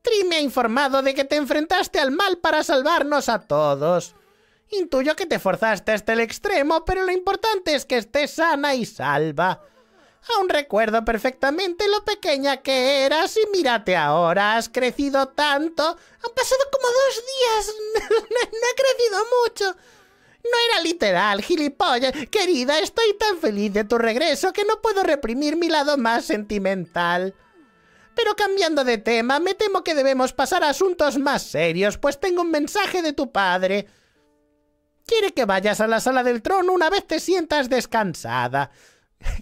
Tri me ha informado de que te enfrentaste al mal para salvarnos a todos. Intuyo que te forzaste hasta el extremo, pero lo importante es que estés sana y salva. Aún recuerdo perfectamente lo pequeña que eras y mírate ahora, has crecido tanto. Han pasado como dos días, no, no, no he crecido mucho. No era literal, gilipollas. Querida, estoy tan feliz de tu regreso que no puedo reprimir mi lado más sentimental. Pero cambiando de tema, me temo que debemos pasar a asuntos más serios, pues tengo un mensaje de tu padre. Quiere que vayas a la sala del trono una vez te sientas descansada.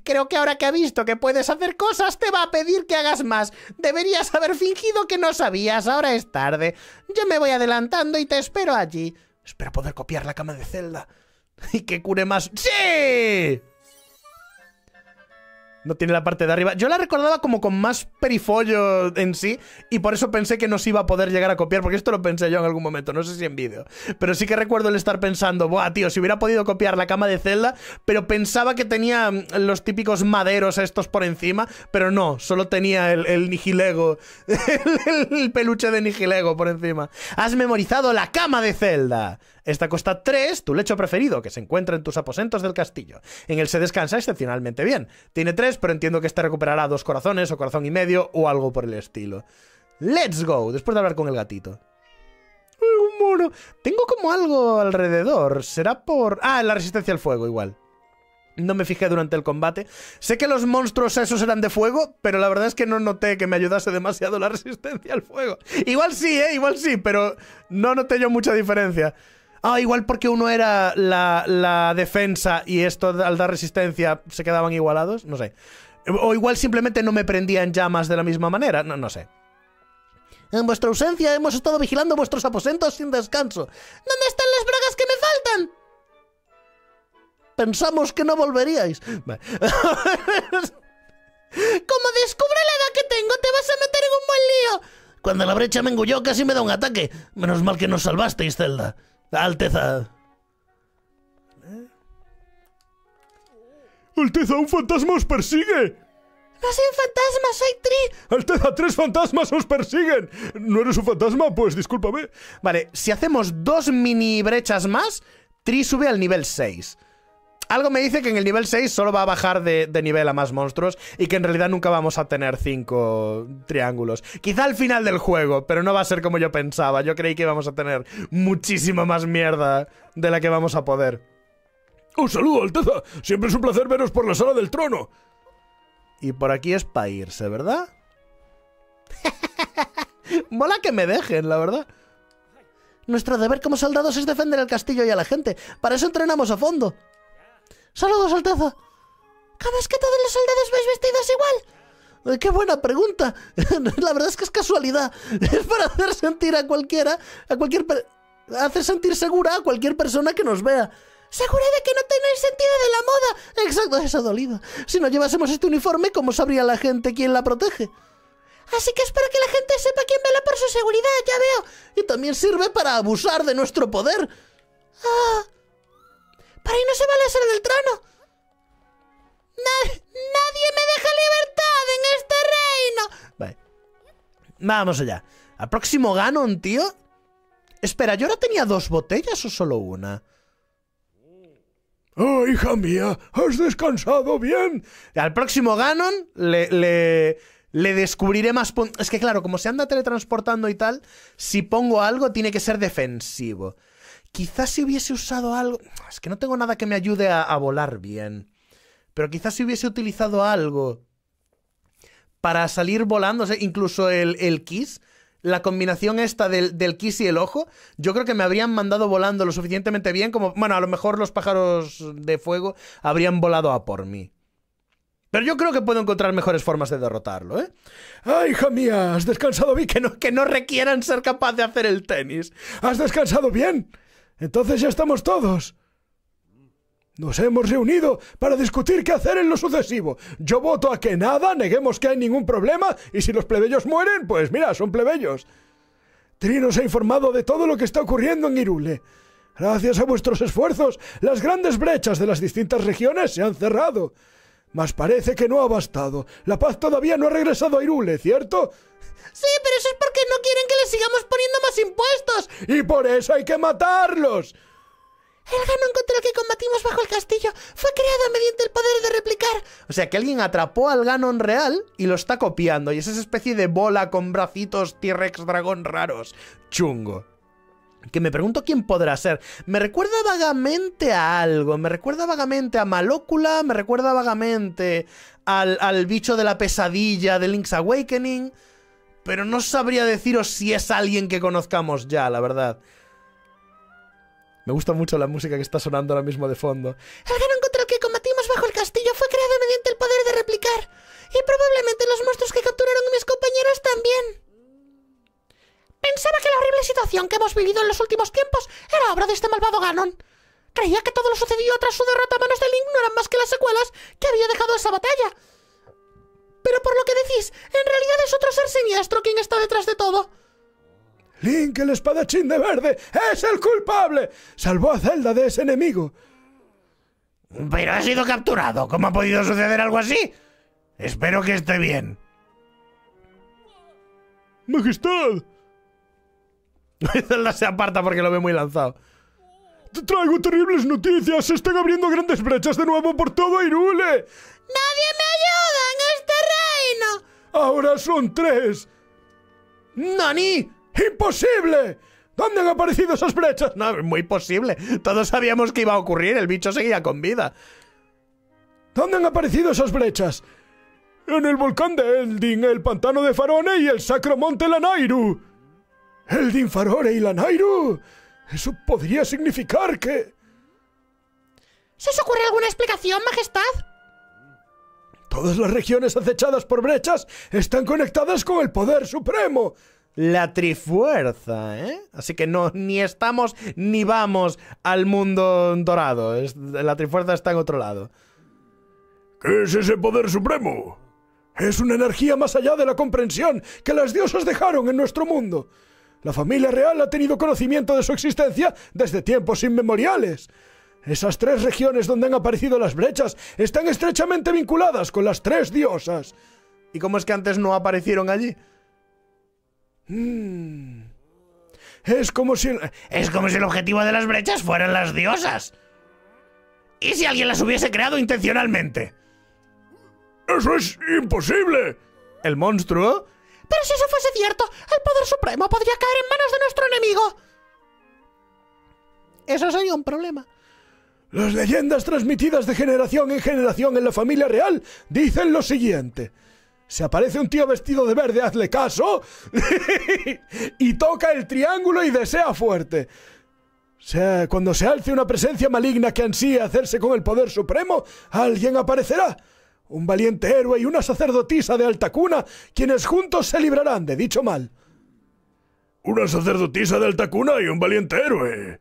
Creo que ahora que ha visto que puedes hacer cosas, te va a pedir que hagas más. Deberías haber fingido que no sabías, ahora es tarde. Yo me voy adelantando y te espero allí. Espero poder copiar la cama de Zelda. Y que cure más... ¡Sí! No tiene la parte de arriba. Yo la recordaba como con más perifollo en sí, y por eso pensé que no se iba a poder llegar a copiar, porque esto lo pensé yo en algún momento, no sé si en vídeo. Pero sí que recuerdo el estar pensando, buah, tío, si hubiera podido copiar la cama de Zelda, pero pensaba que tenía los típicos maderos estos por encima, pero no, solo tenía el, el Nihilego, el, el peluche de Nihilego por encima. Has memorizado la cama de Zelda. Esta cuesta tres, tu lecho preferido, que se encuentra en tus aposentos del castillo. En él se descansa excepcionalmente bien. Tiene tres, pero entiendo que este recuperará dos corazones, o corazón y medio, o algo por el estilo. ¡Let's go! Después de hablar con el gatito. ¡Un mono! Tengo como algo alrededor. ¿Será por...? Ah, la resistencia al fuego, igual. No me fijé durante el combate. Sé que los monstruos esos eran de fuego, pero la verdad es que no noté que me ayudase demasiado la resistencia al fuego. Igual sí, ¿eh? Igual sí, pero no noté yo mucha diferencia. Ah, igual porque uno era la, la defensa y esto al dar resistencia se quedaban igualados, no sé. O igual simplemente no me prendían llamas de la misma manera, no, no sé. En vuestra ausencia hemos estado vigilando vuestros aposentos sin descanso. ¿Dónde están las bragas que me faltan? Pensamos que no volveríais. Vale. Como descubra la edad que tengo, te vas a meter en un buen lío. Cuando la brecha me engulló casi me da un ataque. Menos mal que nos salvasteis, Zelda. Alteza. ¿Eh? Alteza, un fantasma os persigue. No soy un fantasma, soy Tri. Alteza, tres fantasmas os persiguen. ¿No eres un fantasma? Pues discúlpame. Vale, si hacemos dos mini brechas más, Tri sube al nivel seis. Algo me dice que en el nivel seis solo va a bajar de, de nivel a más monstruos y que en realidad nunca vamos a tener cinco triángulos. Quizá al final del juego, pero no va a ser como yo pensaba. Yo creí que íbamos a tener muchísima más mierda de la que vamos a poder. ¡Un saludo, Alteza! Siempre es un placer veros por la sala del trono. Y por aquí es para irse, ¿verdad? Mola que me dejen, la verdad. Nuestro deber como soldados es defender el castillo y a la gente. Para eso entrenamos a fondo. ¡Saludos, Alteza! ¿Cómo es que todos los soldados vais vestidos igual? ¡Qué buena pregunta! La verdad es que es casualidad. Es para hacer sentir a cualquiera... A cualquier... Hacer sentir segura a cualquier persona que nos vea. ¡Segura de que no tenéis sentido de la moda! ¡Exacto! Esa dolida. Si no llevásemos este uniforme, ¿cómo sabría la gente quién la protege? Así que es para que la gente sepa quién vela por su seguridad, ya veo. Y también sirve para abusar de nuestro poder. ¡Ah! ¡Para ahí no se va la sala del trono! Nad ¡Nadie me deja libertad en este reino! Vale. Vamos allá. ¿Al próximo Ganon, tío? Espera, ¿yo ahora tenía dos botellas o solo una? ¡Oh, hija mía! ¡Has descansado bien! Al próximo Ganon le... le... Le descubriré más puntos. Es que claro, como se anda teletransportando y tal, si pongo algo tiene que ser defensivo. Quizás si hubiese usado algo... Es que no tengo nada que me ayude a, a volar bien. Pero quizás si hubiese utilizado algo para salir volando, o sea, incluso el, el kiss, la combinación esta del, del kiss y el ojo, yo creo que me habrían mandado volando lo suficientemente bien como... Bueno, a lo mejor los pájaros de fuego habrían volado a por mí. Pero yo creo que puedo encontrar mejores formas de derrotarlo, ¿eh? ¡Ay, hija mía! Has descansado bien, que no, que no requieran ser capaz de hacer el tenis. ¿Has descansado bien? Entonces ya estamos todos. Nos hemos reunido para discutir qué hacer en lo sucesivo. Yo voto a que nada, neguemos que hay ningún problema, y si los plebeyos mueren, pues mira, son plebeyos. Tri nos ha informado de todo lo que está ocurriendo en Hyrule. Gracias a vuestros esfuerzos, las grandes brechas de las distintas regiones se han cerrado. Mas parece que no ha bastado. La paz todavía no ha regresado a Hyrule, ¿cierto? Sí, pero eso es porque no quieren que les sigamos poniendo más impuestos. ¡Y por eso hay que matarlos! El Ganon contra el que combatimos bajo el castillo fue creado mediante el poder de replicar. O sea, que alguien atrapó al Ganon real y lo está copiando. Y es esa especie de bola con bracitos T-Rex dragón raros. Chungo. Que me pregunto quién podrá ser. Me recuerda vagamente a algo. Me recuerda vagamente a Malócula. Me recuerda vagamente al, al bicho de la pesadilla de Link's Awakening. Pero no sabría deciros si es alguien que conozcamos ya, la verdad. Me gusta mucho la música que está sonando ahora mismo de fondo. El Ganon contra el que combatimos bajo el castillo fue creado mediante el poder de replicar. Y probablemente los monstruos que capturaron mis compañeros también. Pensaba que la horrible situación que hemos vivido en los últimos tiempos era obra de este malvado Ganon. Creía que todo lo sucedido tras su derrota a manos de Link no eran más que las secuelas que había dejado esa batalla. Pero por lo que decís, en realidad es otro ser siniestro quien está detrás de todo. Link, el espadachín de verde, es el culpable. Salvó a Zelda de ese enemigo. Pero ha sido capturado. ¿Cómo ha podido suceder algo así? Espero que esté bien. Majestad. Zelda se aparta porque lo ve muy lanzado. Traigo terribles noticias. Se están abriendo grandes brechas de nuevo por todo Hyrule. ¡Nadie me ayuda en este reino! Ahora son tres. ¡Nani! ¡Imposible! ¿Dónde han aparecido esas brechas? No, es muy posible. Todos sabíamos que iba a ocurrir. El bicho seguía con vida. ¿Dónde han aparecido esas brechas? En el volcán de Eldin, el pantano de Farone y el sacro monte Lanayru. Eldin, Farone y Lanayru. Eso podría significar que... ¿Se os ocurre alguna explicación, Majestad? Todas las regiones acechadas por brechas están conectadas con el poder supremo. La Trifuerza, ¿eh? Así que no, ni estamos ni vamos al mundo dorado. Es, la Trifuerza está en otro lado. ¿Qué es ese poder supremo? Es una energía más allá de la comprensión que las diosas dejaron en nuestro mundo. La familia real ha tenido conocimiento de su existencia desde tiempos inmemoriales. Esas tres regiones donde han aparecido las brechas están estrechamente vinculadas con las tres diosas. ¿Y cómo es que antes no aparecieron allí? Mm. Es como si... El... Es como si el objetivo de las brechas fueran las diosas. ¿Y si alguien las hubiese creado intencionalmente? ¡Eso es imposible! ¿El monstruo? Pero si eso fuese cierto, el poder supremo podría caer en manos de nuestro enemigo. Eso sería un problema. Las leyendas transmitidas de generación en generación en la familia real dicen lo siguiente... Se aparece un tío vestido de verde, hazle caso, y toca el triángulo y desea fuerte. O sea, cuando se alce una presencia maligna que ansía hacerse con el poder supremo, alguien aparecerá. Un valiente héroe y una sacerdotisa de alta cuna, quienes juntos se librarán de dicho mal. Una sacerdotisa de alta cuna y un valiente héroe.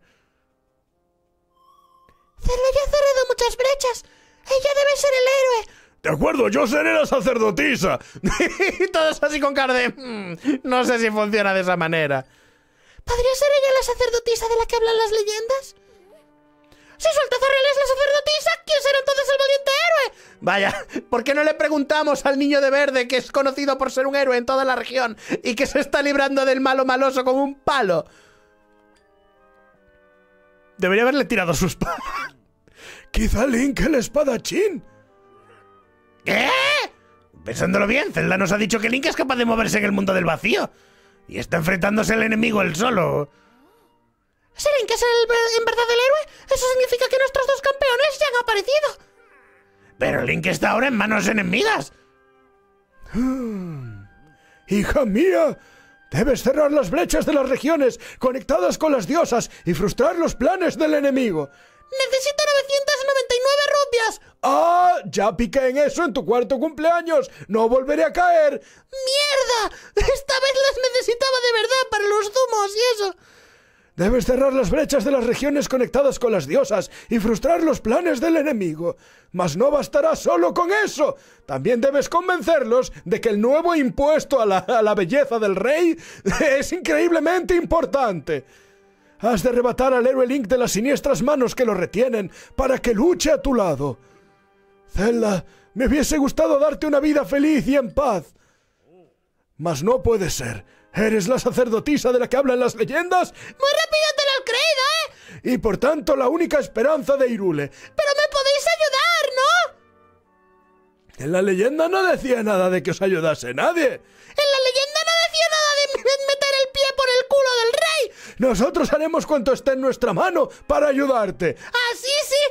Zelda ya ha cerrado muchas brechas. Ella debe ser el héroe. De acuerdo, yo seré la sacerdotisa. Y todos así con cara de... Mmm, no sé si funciona de esa manera. ¿Podría ser ella la sacerdotisa de la que hablan las leyendas? Si su alteza real es la sacerdotisa, ¿quién será entonces el valiente héroe? Vaya, ¿por qué no le preguntamos al niño de verde que es conocido por ser un héroe en toda la región y que se está librando del malo maloso con un palo? Debería haberle tirado sus palos. Quizá Link el espadachín. ¿Qué? Pensándolo bien, Zelda nos ha dicho que Link es capaz de moverse en el mundo del vacío. Y está enfrentándose al enemigo él solo. Si Link es el, en verdad el héroe, eso significa que nuestros dos campeones ya han aparecido. Pero Link está ahora en manos enemigas. Hija mía, debes cerrar las brechas de las regiones conectadas con las diosas y frustrar los planes del enemigo. ¡Necesito novecientas noventa y nueve rupias! ¡Ah! ¡Ya piqué en eso en tu cuarto cumpleaños! ¡No volveré a caer! ¡Mierda! Esta vez las necesitaba de verdad para los zumos y eso. Debes cerrar las brechas de las regiones conectadas con las diosas y frustrar los planes del enemigo. Mas no bastará solo con eso. También debes convencerlos de que el nuevo impuesto a la, a la belleza del rey es increíblemente importante. Has de arrebatar al héroe Link de las siniestras manos que lo retienen para que luche a tu lado. Zelda, me hubiese gustado darte una vida feliz y en paz. Mas no puede ser. Eres la sacerdotisa de la que hablan las leyendas. Muy rápido te lo has creído, ¿eh? Y por tanto la única esperanza de Hyrule. Pero me podéis ayudar, ¿no? En la leyenda no decía nada de que os ayudase nadie. En la leyenda no decía nada de meter el pie por el culo del rey. Nosotros haremos cuanto esté en nuestra mano para ayudarte. ¿Ah, sí, sí?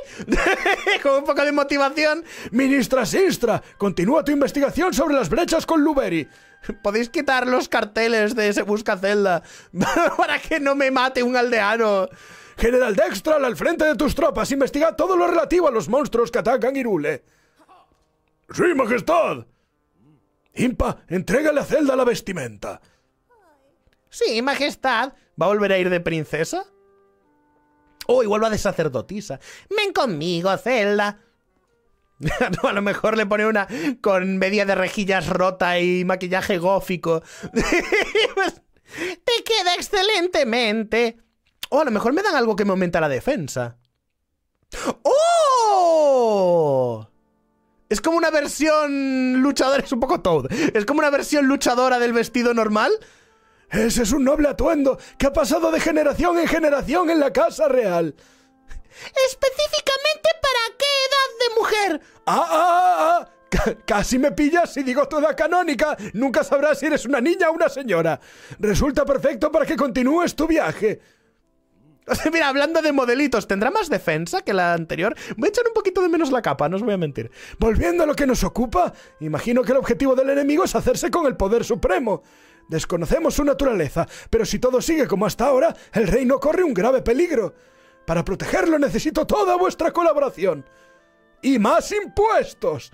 Con un poco de motivación. Ministra Sistra, continúa tu investigación sobre las brechas con Luberi. Podéis quitar los carteles de ese busca Zelda para que no me mate un aldeano. General Dextral, al frente de tus tropas, investiga todo lo relativo a los monstruos que atacan Hyrule. ¡Sí, majestad! Impa, entrégale a Zelda la vestimenta. Sí, majestad. ¿Va a volver a ir de princesa? Oh, igual va de sacerdotisa. Ven conmigo, Zelda. No, a lo mejor le pone una con media de rejillas rota y maquillaje gófico. Te queda excelentemente. O a lo mejor me dan algo que me aumenta la defensa. ¡Oh! Es como una versión luchadora. Es un poco Toad. Es como una versión luchadora del vestido normal. Ese es un noble atuendo que ha pasado de generación en generación en la casa real. ¿Específicamente para qué edad de mujer? ¡Ah, ah, ah! C casi me pillas si digo toda canónica. Nunca sabrás si eres una niña o una señora. Resulta perfecto para que continúes tu viaje. Mira, hablando de modelitos, ¿tendrá más defensa que la anterior? Voy a echar un poquito de menos la capa, no os voy a mentir. Volviendo a lo que nos ocupa, imagino que el objetivo del enemigo es hacerse con el poder supremo. Desconocemos su naturaleza, pero si todo sigue como hasta ahora, el reino corre un grave peligro. Para protegerlo necesito toda vuestra colaboración. Y más impuestos.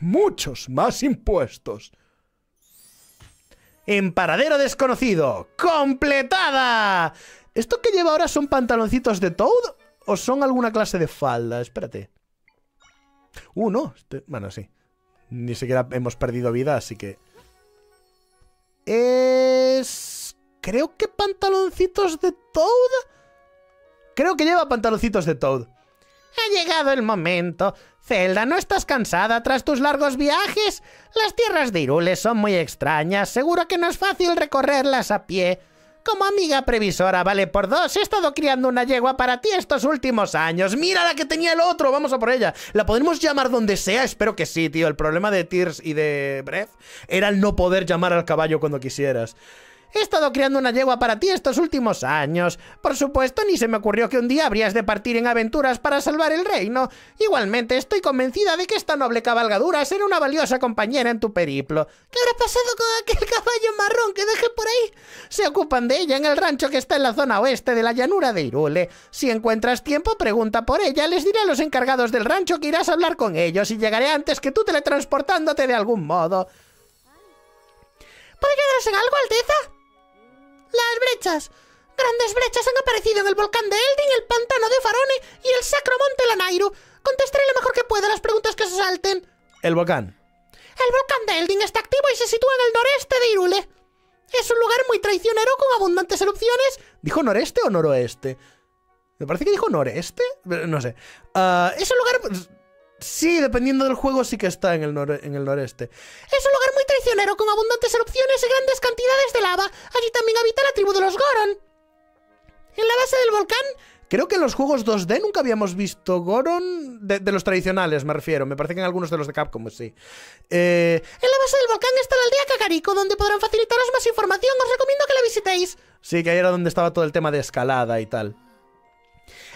Muchos más impuestos. En paradero desconocido. ¡Completada! ¿Esto que lleva ahora son pantaloncitos de Toad? ¿O son alguna clase de falda? Espérate. Uh, no. Bueno, sí. Ni siquiera hemos perdido vida, así que... Es... Creo que pantaloncitos de Toad... Creo que lleva pantaloncitos de Toad. Ha llegado el momento. Zelda, ¿no estás cansada tras tus largos viajes? Las tierras de Hyrule son muy extrañas. Seguro que no es fácil recorrerlas a pie. Como amiga previsora, vale por dos. He estado criando una yegua para ti estos últimos años. ¡Mira la que tenía el otro! Vamos a por ella. ¿La podremos llamar donde sea? Espero que sí, tío. El problema de Tears y de Breath era el no poder llamar al caballo cuando quisieras. He estado criando una yegua para ti estos últimos años. Por supuesto, ni se me ocurrió que un día habrías de partir en aventuras para salvar el reino. Igualmente, estoy convencida de que esta noble cabalgadura será una valiosa compañera en tu periplo. ¿Qué habrá pasado con aquel caballo marrón que dejé por ahí? Se ocupan de ella en el rancho que está en la zona oeste de la llanura de Hyrule. Si encuentras tiempo, pregunta por ella. Les diré a los encargados del rancho que irás a hablar con ellos y llegaré antes que tú teletransportándote de algún modo. ¿Puede ayudarnos en algo, Alteza? Las brechas. Grandes brechas han aparecido en el volcán de Eldin, el pantano de Farone y el sacro monte Lanayru. Contestaré lo mejor que pueda las preguntas que se salten. El volcán. El volcán de Eldin está activo y se sitúa en el noreste de Hyrule. Es un lugar muy traicionero con abundantes erupciones. ¿Dijo noreste o noroeste? Me parece que dijo noreste. No sé. Uh, es un lugar... Sí, dependiendo del juego sí que está en el, nor en el noreste. Es un lugar muy traicionero, con abundantes erupciones y grandes cantidades de lava. Allí también habita la tribu de los Goron. En la base del volcán... Creo que en los juegos dos D nunca habíamos visto Goron... De, de los tradicionales, me refiero. Me parece que en algunos de los de Capcom, sí. Eh... En la base del volcán está la aldea Kakariko, donde podrán facilitaros más información. Os recomiendo que la visitéis. Sí, que ahí era donde estaba todo el tema de escalada y tal.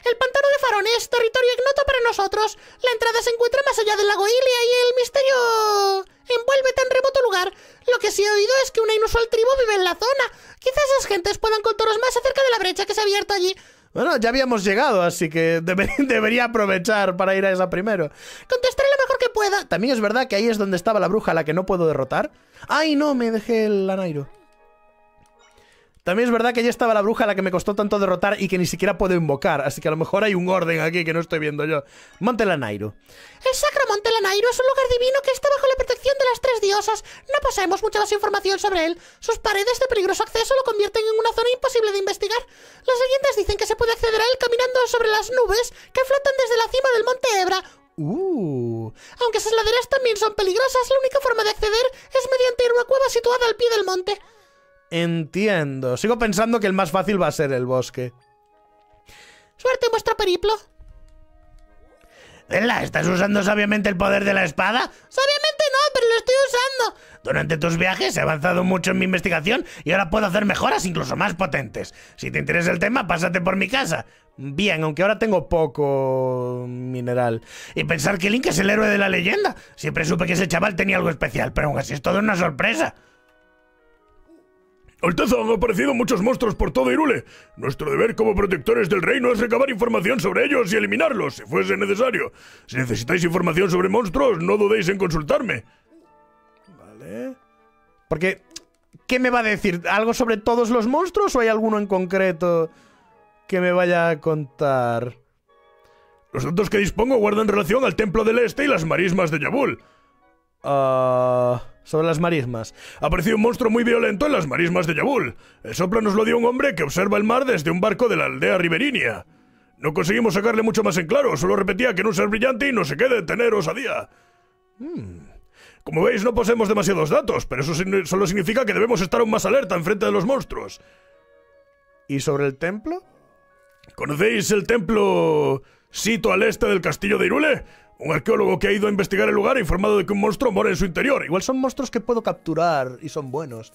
El pantano de Faron es territorio ignoto para nosotros. La entrada se encuentra más allá del lago Ilia y el misterio envuelve tan remoto lugar. Lo que sí he oído es que una inusual tribu vive en la zona. Quizás esas gentes puedan contaros más acerca de la brecha que se ha abierto allí. Bueno, ya habíamos llegado, así que debe, debería aprovechar para ir a esa primero. Contestaré lo mejor que pueda. También es verdad que ahí es donde estaba la bruja a la que no puedo derrotar. ¡Ay, no! Me dejé el Lanayru. También es verdad que ahí estaba la bruja a la que me costó tanto derrotar y que ni siquiera puedo invocar. Así que a lo mejor hay un orden aquí que no estoy viendo yo. Monte Lanayru. El sacro Monte Lanayru es un lugar divino que está bajo la protección de las tres diosas. No poseemos mucha más información sobre él. Sus paredes de peligroso acceso lo convierten en una zona imposible de investigar. Las leyendas dicen que se puede acceder a él caminando sobre las nubes que flotan desde la cima del Monte Ebra. Uh. Aunque esas laderas también son peligrosas, la única forma de acceder es mediante ir a una cueva situada al pie del monte. Entiendo. Sigo pensando que el más fácil va a ser el bosque. Suerte en vuestro periplo. Zelda, ¿estás usando sabiamente el poder de la espada? Sabiamente no, pero lo estoy usando. Durante tus viajes he avanzado mucho en mi investigación y ahora puedo hacer mejoras incluso más potentes. Si te interesa el tema, pásate por mi casa. Bien, aunque ahora tengo poco mineral. Y pensar que Link es el héroe de la leyenda. Siempre supe que ese chaval tenía algo especial, pero aún así es toda una sorpresa. Alteza, han aparecido muchos monstruos por todo Hyrule. Nuestro deber como protectores del reino es recabar información sobre ellos y eliminarlos, si fuese necesario. Si necesitáis información sobre monstruos, no dudéis en consultarme. Vale. Porque, ¿qué me va a decir? ¿Algo sobre todos los monstruos o hay alguno en concreto que me vaya a contar? Los datos que dispongo guardan relación al Templo del Este y las marismas de Yabul. Ah... Uh... Sobre las marismas. Apareció un monstruo muy violento en las marismas de Yabul. El soplo nos lo dio un hombre que observa el mar desde un barco de la aldea ribereña. No conseguimos sacarle mucho más en claro, solo repetía que no ser brillante y no se quede tener osadía. Hmm. Como veis, no poseemos demasiados datos, pero eso solo significa que debemos estar aún más alerta enfrente de los monstruos. ¿Y sobre el templo? ¿Conocéis el templo sito al este del castillo de Hyrule? Un arqueólogo que ha ido a investigar el lugar ha informado de que un monstruo mora en su interior. Igual son monstruos que puedo capturar y son buenos.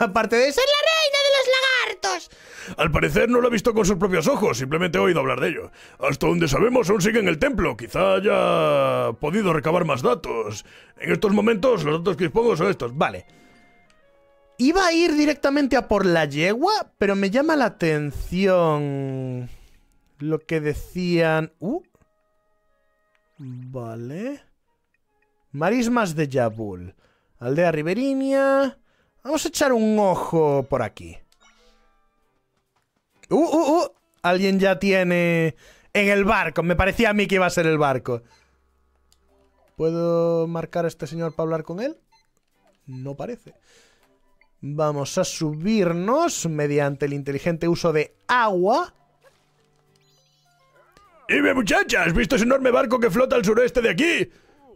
Aparte de ser la reina de los lagartos. Al parecer no lo ha visto con sus propios ojos, simplemente ha oído hablar de ello. Hasta donde sabemos aún sigue en el templo, quizá haya podido recabar más datos. En estos momentos los datos que dispongo son estos. Vale. Iba a ir directamente a por la yegua, pero me llama la atención lo que decían... Uh. Vale. Marismas de Yabul. Aldea ribereña. Vamos a echar un ojo por aquí. Uh, uh, uh. Alguien ya tiene... En el barco. Me parecía a mí que iba a ser el barco. ¿Puedo marcar a este señor para hablar con él? No parece. Vamos a subirnos mediante el inteligente uso de agua. ¡Y ve, muchacha! ¿Has visto ese enorme barco que flota al sureste de aquí?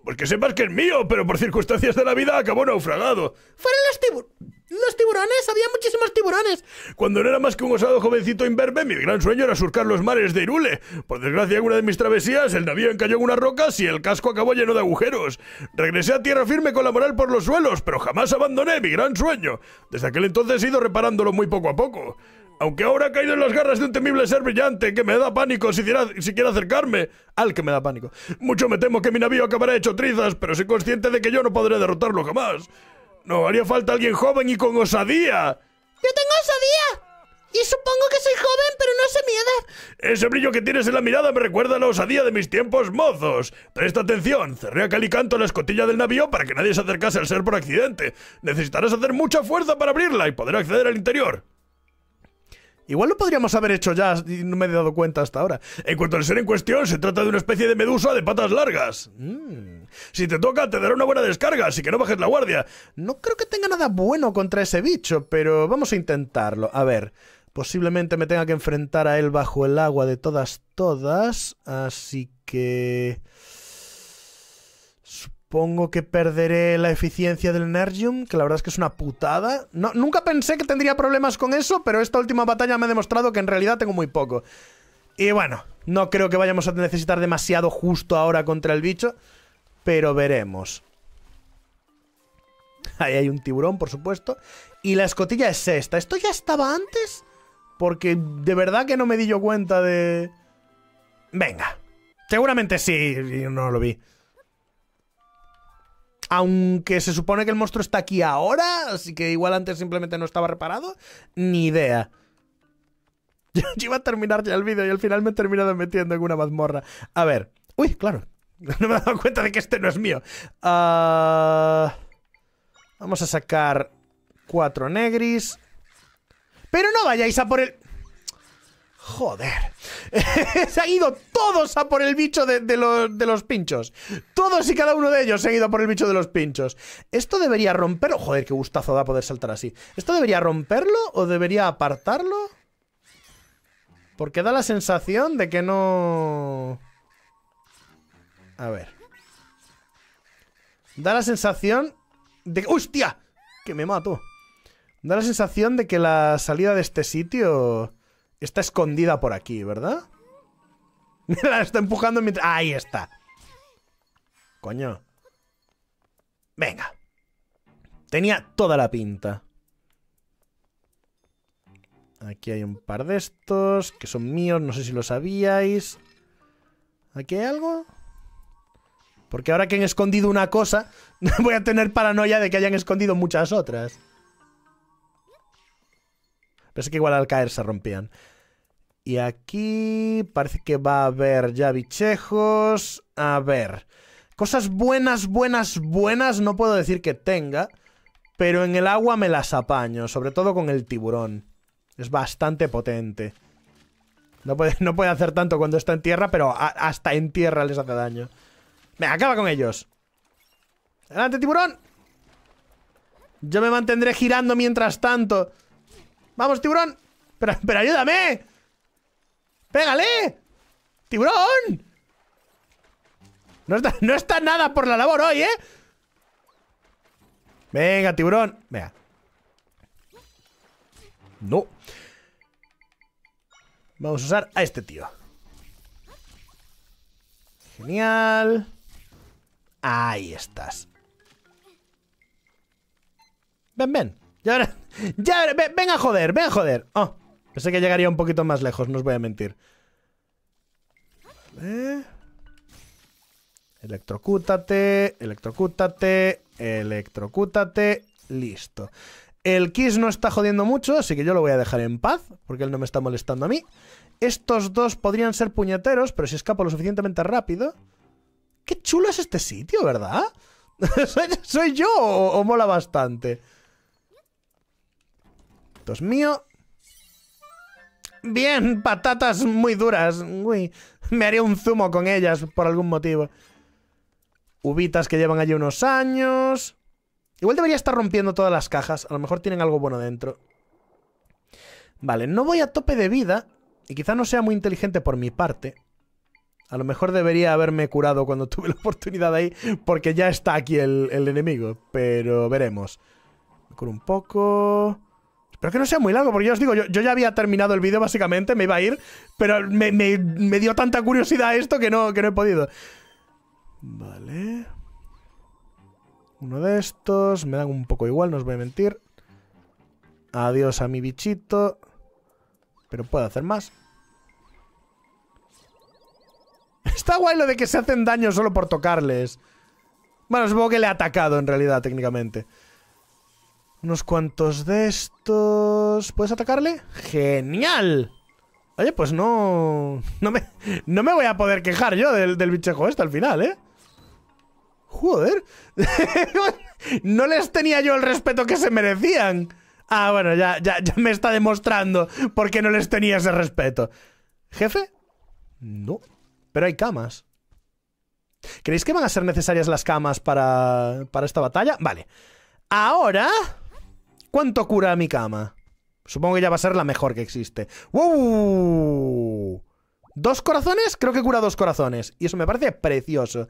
Pues que sepas que es mío, pero por circunstancias de la vida acabó naufragado. ¡Fueron los, tibur los tiburones! ¡Había muchísimos tiburones! Cuando no era más que un osado jovencito imberbe, mi gran sueño era surcar los mares de Hyrule. Por desgracia, en una de mis travesías, el navío encalló en unas rocas y el casco acabó lleno de agujeros. Regresé a tierra firme con la moral por los suelos, pero jamás abandoné mi gran sueño. Desde aquel entonces he ido reparándolo muy poco a poco. Aunque ahora ha caído en las garras de un temible ser brillante que me da pánico si quiere acercarme. Al que me da pánico. Mucho me temo que mi navío acabará hecho trizas, pero soy consciente de que yo no podré derrotarlo jamás. No, haría falta alguien joven y con osadía. ¡Yo tengo osadía! Y supongo que soy joven, pero no sé mi edad. Ese brillo que tienes en la mirada me recuerda a la osadía de mis tiempos mozos. Presta atención, cerré a cal y canto la escotilla del navío para que nadie se acercase al ser por accidente. Necesitarás hacer mucha fuerza para abrirla y poder acceder al interior. Igual lo podríamos haber hecho ya y no me he dado cuenta hasta ahora. En cuanto al ser en cuestión, se trata de una especie de medusa de patas largas. Mm. Si te toca, te dará una buena descarga, así que no bajes la guardia. No creo que tenga nada bueno contra ese bicho, pero vamos a intentarlo. A ver, posiblemente me tenga que enfrentar a él bajo el agua de todas, todas, así que... Supongo que perderé la eficiencia del Energium, que la verdad es que es una putada. No, nunca pensé que tendría problemas con eso, pero esta última batalla me ha demostrado que en realidad tengo muy poco. Y bueno, no creo que vayamos a necesitar demasiado justo ahora contra el bicho, pero veremos. Ahí hay un tiburón, por supuesto. Y la escotilla es esta. ¿Esto ya estaba antes? Porque de verdad que no me di yo cuenta de... Venga. Seguramente sí, no lo vi. Aunque se supone que el monstruo está aquí ahora, así que igual antes simplemente no estaba reparado. Ni idea. Yo iba a terminar ya el vídeo y al final me he terminado metiendo en una mazmorra. A ver. Uy, claro. No me he dado cuenta de que este no es mío. Uh... Vamos a sacar cuatro negris. Pero no vayáis a por el... Joder. Se han ido todos a por el bicho de, de, los, de los pinchos. Todos y cada uno de ellos se han ido a por el bicho de los pinchos. ¿Esto debería romperlo? Joder, qué gustazo da poder saltar así. ¿Esto debería romperlo o debería apartarlo? Porque da la sensación de que no... A ver. Da la sensación de... ¡Hostia! Que me mato. Da la sensación de que la salida de este sitio está escondida por aquí, ¿verdad? La está empujando mientras... ¡Ahí está! Coño. Venga. Tenía toda la pinta. Aquí hay un par de estos, que son míos, no sé si lo sabíais. ¿Aquí hay algo? Porque ahora que han escondido una cosa, voy a tener paranoia de que hayan escondido muchas otras. Pensé que igual al caer se rompían. Y aquí parece que va a haber ya bichejos. A ver. Cosas buenas, buenas, buenas no puedo decir que tenga, pero en el agua me las apaño, sobre todo con el tiburón. Es bastante potente. No puede, no puede hacer tanto cuando está en tierra, pero a, hasta en tierra les hace daño. Me acaba con ellos. ¡Adelante, tiburón! Yo me mantendré girando mientras tanto. ¡Vamos, tiburón! ¡Pero, pero ayúdame! ¡Pégale! ¡Tiburón! No está, no está nada por la labor hoy, ¿eh? Venga, tiburón. Venga. No. Vamos a usar a este tío. Genial. Ahí estás. Ven, ven. Ya verás. Ya verás. Ven, ven a joder, ven a joder. Oh, pensé que llegaría un poquito más lejos, no os voy a mentir. Vale. Electrocútate, electrocútate, electrocútate. Listo. El Kiss no está jodiendo mucho, así que yo lo voy a dejar en paz, porque él no me está molestando a mí. Estos dos podrían ser puñeteros, pero si escapo lo suficientemente rápido... ¡Qué chulo es este sitio!, ¿verdad? ¿Soy, soy yo o, o mola bastante? Esto es mío. Bien, patatas muy duras. Uy, me haré un zumo con ellas por algún motivo. Uvitas que llevan allí unos años... Igual debería estar rompiendo todas las cajas. A lo mejor tienen algo bueno dentro. Vale, no voy a tope de vida. Y quizá no sea muy inteligente por mi parte. A lo mejor debería haberme curado cuando tuve la oportunidad ahí. Porque ya está aquí el, el enemigo. Pero veremos. Me curo un poco. Espero que no sea muy largo. Porque ya os digo, yo, yo ya había terminado el vídeo básicamente. Me iba a ir. Pero me, me, me dio tanta curiosidad esto que no, que no he podido. Vale... Uno de estos, me dan un poco igual, no os voy a mentir. Adiós a mi bichito. Pero puedo hacer más. Está guay lo de que se hacen daño solo por tocarles. Bueno, supongo que le he atacado en realidad, técnicamente. Unos cuantos de estos... ¿Puedes atacarle? ¡Genial! Oye, pues no... No me, no me voy a poder quejar yo del, del bichejo este al final, ¿eh? Joder. No les tenía yo el respeto que se merecían. Ah, bueno, ya, ya, ya me está demostrando por qué no les tenía ese respeto. ¿Jefe? No. Pero hay camas. ¿Creéis que van a ser necesarias las camas para, para esta batalla? Vale. Ahora... ¿Cuánto cura mi cama? Supongo que ya va a ser la mejor que existe. ¡Wow! ¿Dos corazones? Creo que cura dos corazones. Y eso me parece precioso.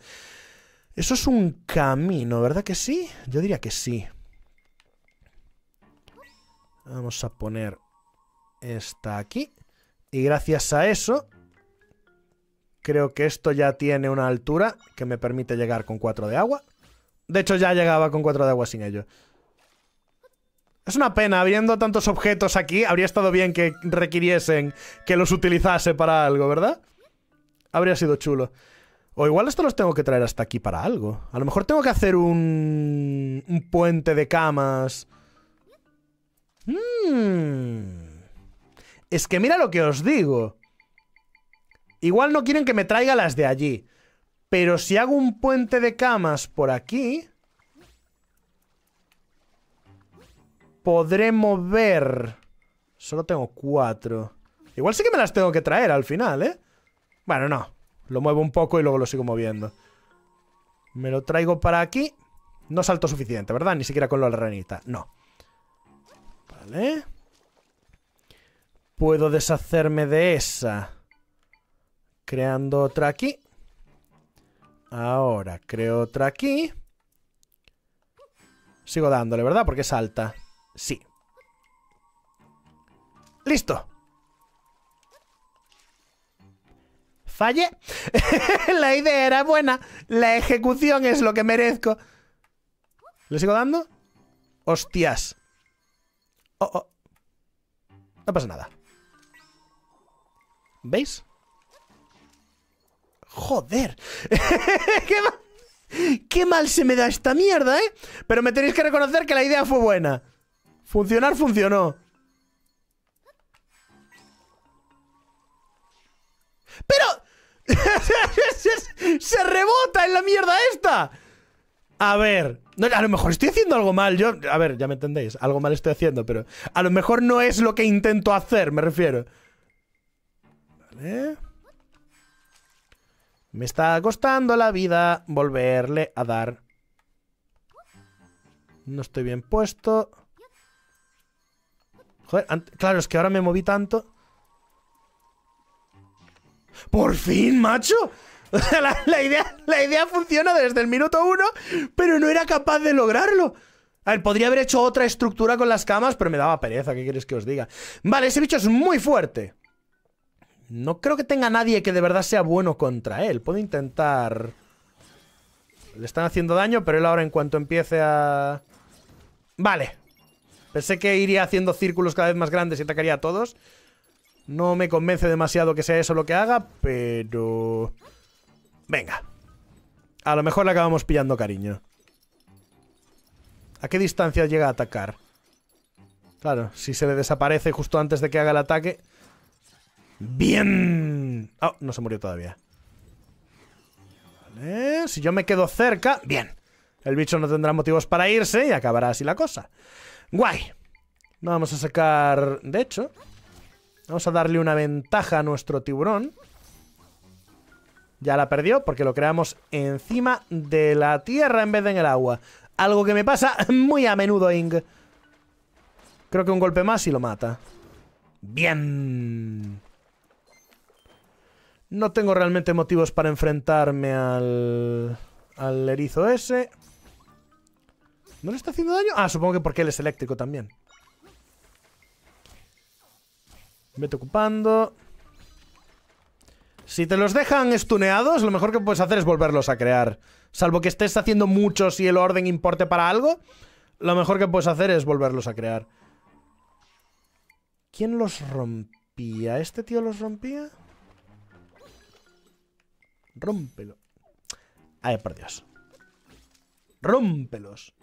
Eso es un camino, ¿verdad que sí? Yo diría que sí. Vamos a poner esta aquí. Y gracias a eso, creo que esto ya tiene una altura que me permite llegar con cuatro de agua. De hecho, ya llegaba con cuatro de agua sin ello. Es una pena, habiendo tantos objetos aquí, habría estado bien que requiriesen que los utilizase para algo, ¿verdad? Habría sido chulo. O igual esto los tengo que traer hasta aquí para algo. A lo mejor tengo que hacer un... un puente de camas. Mm. Es que mira lo que os digo. Igual no quieren que me traiga las de allí. Pero si hago un puente de camas por aquí... podré mover... Solo tengo cuatro. Igual sí que me las tengo que traer al final, ¿eh? Bueno, no. Lo muevo un poco y luego lo sigo moviendo. Me lo traigo para aquí. No salto suficiente, ¿verdad? Ni siquiera con la ranita. No. Vale. Puedo deshacerme de esa. Creando otra aquí. Ahora creo otra aquí. Sigo dándole, ¿verdad? Porque salta. Sí. ¡Listo! Fallé. La idea era buena. La ejecución es lo que merezco. ¿Le sigo dando? ¡Hostias! Oh, oh. No pasa nada. ¿Veis? ¡Joder! ¡Qué mal! ¡Qué mal se me da esta mierda, eh! Pero me tenéis que reconocer que la idea fue buena. Funcionar funcionó. ¡Pero! ¡Se rebota en la mierda esta! A ver... No, a lo mejor estoy haciendo algo mal. Yo... A ver, ya me entendéis. Algo mal estoy haciendo, pero... A lo mejor no es lo que intento hacer, me refiero. Vale... Me está costando la vida volverle a dar. No estoy bien puesto. Joder, claro, es que ahora me moví tanto. ¡Por fin, macho! O sea, la, la, idea, la idea funciona desde el minuto uno, pero no era capaz de lograrlo. A ver, podría haber hecho otra estructura con las camas, pero me daba pereza, ¿qué quieres que os diga? Vale, ese bicho es muy fuerte. No creo que tenga nadie que de verdad sea bueno contra él. Puedo intentar... Le están haciendo daño, pero él ahora en cuanto empiece a... Vale. Pensé que iría haciendo círculos cada vez más grandes y atacaría a todos. No me convence demasiado que sea eso lo que haga, pero... Venga. A lo mejor le acabamos pillando cariño. ¿A qué distancia llega a atacar? Claro, si se le desaparece justo antes de que haga el ataque... ¡Bien! Oh, no se murió todavía. Vale, si yo me quedo cerca... ¡Bien! El bicho no tendrá motivos para irse y acabará así la cosa. ¡Guay! No vamos a sacar... De hecho, vamos a darle una ventaja a nuestro tiburón. Ya la perdió porque lo creamos encima de la tierra en vez de en el agua. Algo que me pasa muy a menudo, Ing. Creo que un golpe más y lo mata. ¡Bien! No tengo realmente motivos para enfrentarme al... al erizo ese. ¿No le está haciendo daño? Ah, supongo que porque él es eléctrico también. Vete ocupando. Si te los dejan estuneados, lo mejor que puedes hacer es volverlos a crear. Salvo que estés haciendo muchos y el orden importe para algo, lo mejor que puedes hacer es volverlos a crear. ¿Quién los rompía? ¿Este tío los rompía? Rómpelo. Ay, por Dios. Rómpelos.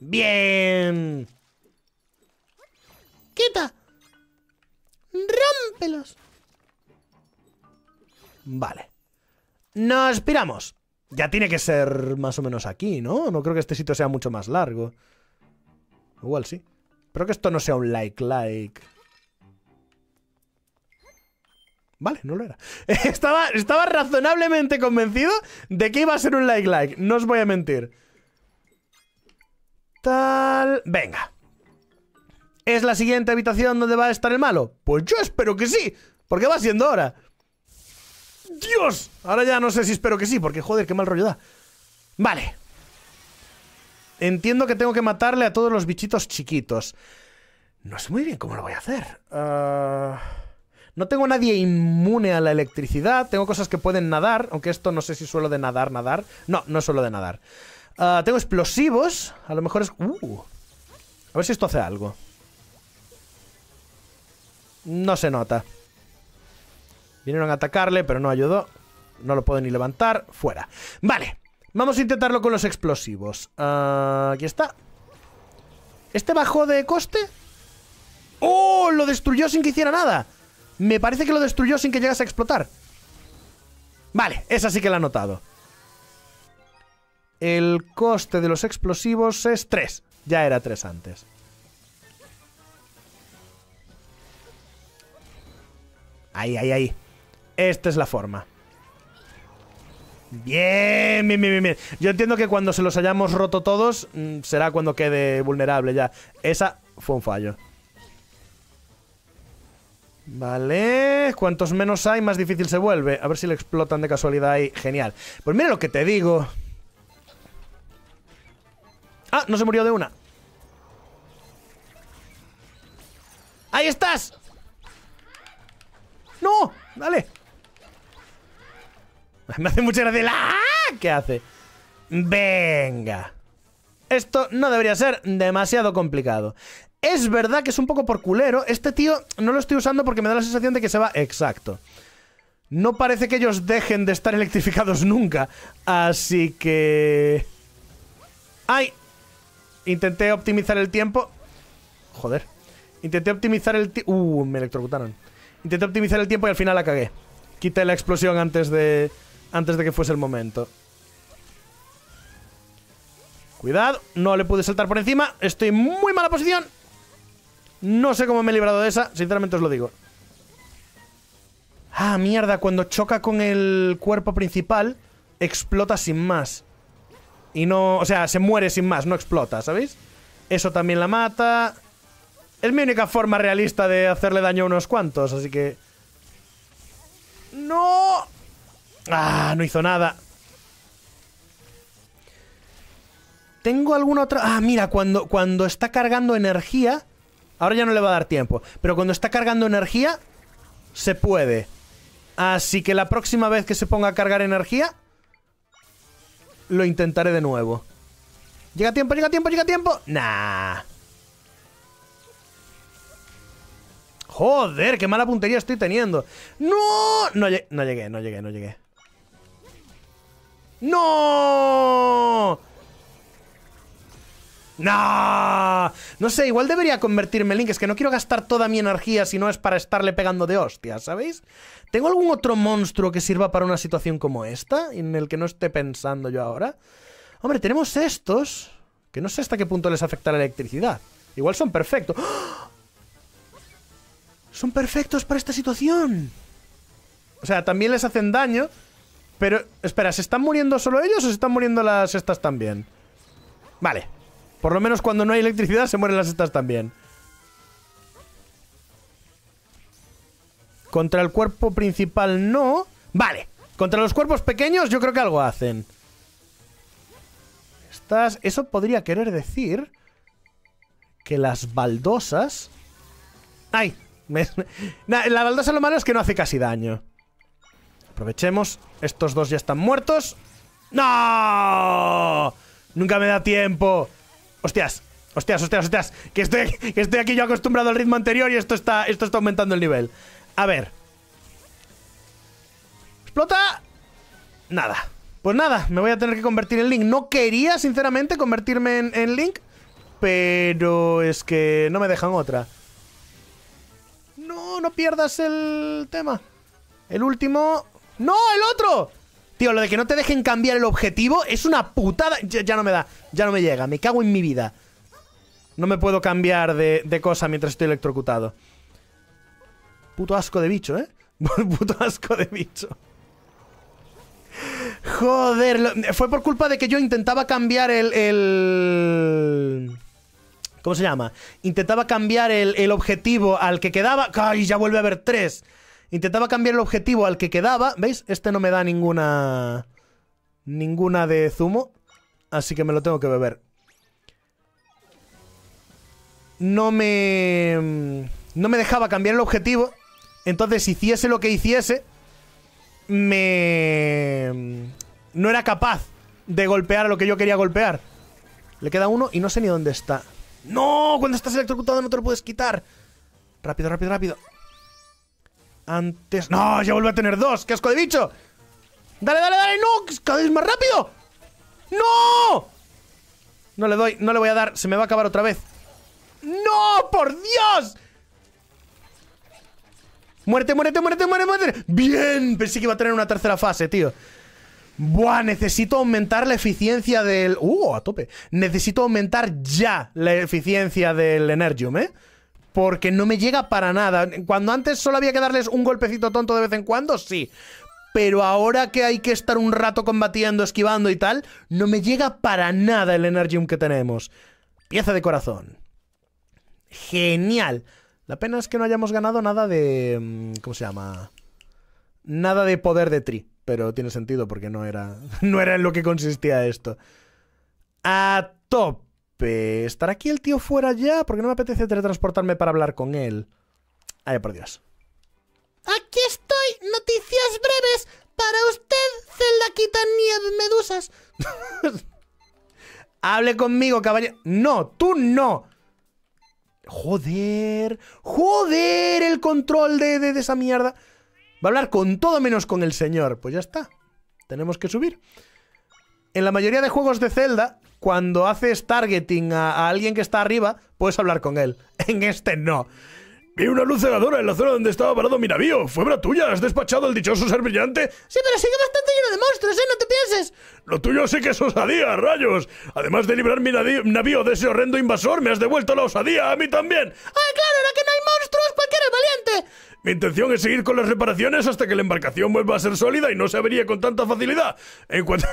Bien. Quita. Rómpelos. Vale. Nos piramos. Ya tiene que ser más o menos aquí, ¿no? No creo que este sitio sea mucho más largo. Igual sí. Espero que esto no sea un like-like. Vale, no lo era. Estaba, estaba razonablemente convencido de que iba a ser un like-like. No os voy a mentir. Tal... Venga. ¿Es la siguiente habitación donde va a estar el malo? Pues yo espero que sí. Porque va siendo hora. ¡Dios! Ahora ya no sé si espero que sí. Porque, joder, qué mal rollo da. Vale. Entiendo que tengo que matarle a todos los bichitos chiquitos. No sé muy bien cómo lo voy a hacer. Uh... No tengo a nadie inmune a la electricidad. Tengo cosas que pueden nadar. Aunque esto no sé si suelo de nadar, nadar. No, no suelo de nadar. Uh, tengo explosivos. A lo mejor es... Uh. A ver si esto hace algo. No se nota. Vinieron a atacarle, pero no ayudó. No lo puedo ni levantar. Fuera. Vale. Vamos a intentarlo con los explosivos. Uh, aquí está. ¿Este bajó de coste? ¡Oh! Lo destruyó sin que hiciera nada. Me parece que lo destruyó sin que llegase a explotar. Vale, esa sí que la he notado. El coste de los explosivos es tres. Ya era tres antes. Ahí, ahí, ahí. Esta es la forma. Bien, bien, bien, bien. Yo entiendo que cuando se los hayamos roto todos, será cuando quede vulnerable ya. Esa fue un fallo. Vale, cuantos menos hay, más difícil se vuelve. A ver si le explotan de casualidad ahí. Genial. Pues mira lo que te digo. Ah, no se murió de una. ¡Ahí estás! ¡No! ¡Dale! Me hace mucha gracia la... ¿Qué hace? Venga. Esto no debería ser demasiado complicado. Es verdad que es un poco por culero. Este tío no lo estoy usando porque me da la sensación de que se va... Exacto. No parece que ellos dejen de estar electrificados nunca. Así que... ¡Ay! Intenté optimizar el tiempo. Joder. Intenté optimizar el tiempo... Uh, me electrocutaron. Intenté optimizar el tiempo y al final la cagué. Quité la explosión antes de... Antes de que fuese el momento. Cuidado. No le pude saltar por encima. Estoy en muy mala posición. No sé cómo me he librado de esa. Sinceramente os lo digo. Ah, mierda. Cuando choca con el cuerpo principal, explota sin más. Y no... O sea, se muere sin más, no explota, ¿sabéis? Eso también la mata. Es mi única forma realista de hacerle daño a unos cuantos, así que... ¡No! ¡Ah! No hizo nada. ¿Tengo alguna otra...? Ah, mira, cuando, cuando está cargando energía... Ahora ya no le va a dar tiempo. Pero cuando está cargando energía... Se puede. Así que la próxima vez que se ponga a cargar energía... Lo intentaré de nuevo. ¿Llega tiempo? ¿Llega tiempo? ¿Llega tiempo? Nah. Joder, qué mala puntería estoy teniendo. ¡No! No, lleg no llegué, no llegué, no llegué. ¡No! ¡No! No sé, igual debería convertirme en Link. Es que no quiero gastar toda mi energía si no es para estarle pegando de hostias, ¿sabéis? ¿Tengo algún otro monstruo que sirva para una situación como esta? En el que no esté pensando yo ahora. Hombre, tenemos estos. Que no sé hasta qué punto les afecta la electricidad. Igual son perfectos. ¡Oh! Son perfectos para esta situación. O sea, también les hacen daño. Pero, espera, ¿se están muriendo solo ellos o se están muriendo las estas también? Vale. Por lo menos cuando no hay electricidad se mueren las estas también. Contra el cuerpo principal no. Vale. Contra los cuerpos pequeños yo creo que algo hacen. Estas... Eso podría querer decir... Que las baldosas... ¡Ay! Me... Nah, la baldosa lo malo es que no hace casi daño. Aprovechemos. Estos dos ya están muertos. ¡No! Nunca me da tiempo. Hostias, hostias, hostias, hostias. Que estoy, que estoy aquí yo acostumbrado al ritmo anterior y esto está, esto está aumentando el nivel. A ver. ¡Explota! Nada. Pues nada, me voy a tener que convertir en Link. No quería, sinceramente, convertirme en, en Link. Pero es que no me dejan otra. No, no pierdas el tema. El último... ¡No, el otro! Tío, lo de que no te dejen cambiar el objetivo es una putada. Ya, ya no me da, ya no me llega. Me cago en mi vida. No me puedo cambiar de, de cosa mientras estoy electrocutado. Puto asco de bicho, ¿eh? Puto asco de bicho. Joder, lo, fue por culpa de que yo intentaba cambiar el... el... ¿Cómo se llama? Intentaba cambiar el, el objetivo al que quedaba. ¡Ay, ya vuelve a haber tres! Intentaba cambiar el objetivo al que quedaba. ¿Veis? Este no me da ninguna... Ninguna de zumo. Así que me lo tengo que beber. No me... No me dejaba cambiar el objetivo. Entonces, hiciese lo que hiciese... Me... No era capaz de golpear a lo que yo quería golpear. Le queda uno y no sé ni dónde está. ¡No! Cuando estás electrocutado no te lo puedes quitar. Rápido, rápido, rápido. Antes... ¡No! Ya vuelvo a tener dos. ¡Qué asco de bicho! ¡Dale, dale, dale! ¡No! ¡Cada vez más rápido! ¡No! No le doy. No le voy a dar. Se me va a acabar otra vez. ¡No! ¡Por Dios! Muérete, muérete, muérete, muérete, muérete. Bien, pensé que iba a tener una tercera fase, tío. Buah, necesito aumentar la eficiencia del... Uh, a tope. Necesito aumentar ya la eficiencia del Energium, ¿eh? Porque no me llega para nada. Cuando antes solo había que darles un golpecito tonto de vez en cuando, sí. Pero ahora que hay que estar un rato combatiendo, esquivando y tal, no me llega para nada el Energium que tenemos. Pieza de corazón. Genial. La pena es que no hayamos ganado nada de... ¿Cómo se llama? Nada de poder de Tri. Pero tiene sentido porque no era... No era en lo que consistía esto. A tope. ¿Estará aquí el tío fuera ya? Porque no me apetece teletransportarme para hablar con él. Ay, por Dios. Aquí estoy. Noticias breves. Para usted, Zelda quita nieve medusas. Hable conmigo, caballero. No, tú no. Joder, joder, el control de, de, de esa mierda. Va a hablar con todo menos con el señor. Pues ya está, tenemos que subir. En la mayoría de juegos de Zelda, cuando haces targeting a, a alguien que está arriba, puedes hablar con él. En este no. Vi una luz cegadora en la zona donde estaba parado mi navío. Fue obra tuya, has despachado el dichoso ser brillante. Sí, pero sigue bastante lleno de monstruos, ¿eh? No te pienses. Lo tuyo sí que es osadía, rayos. Además de librar mi navío de ese horrendo invasor, me has devuelto la osadía a mí también. Ah, claro, ahora que no hay monstruos, ¿para qué eres valiente? Mi intención es seguir con las reparaciones hasta que la embarcación vuelva a ser sólida y no se averíe con tanta facilidad. En cuanto...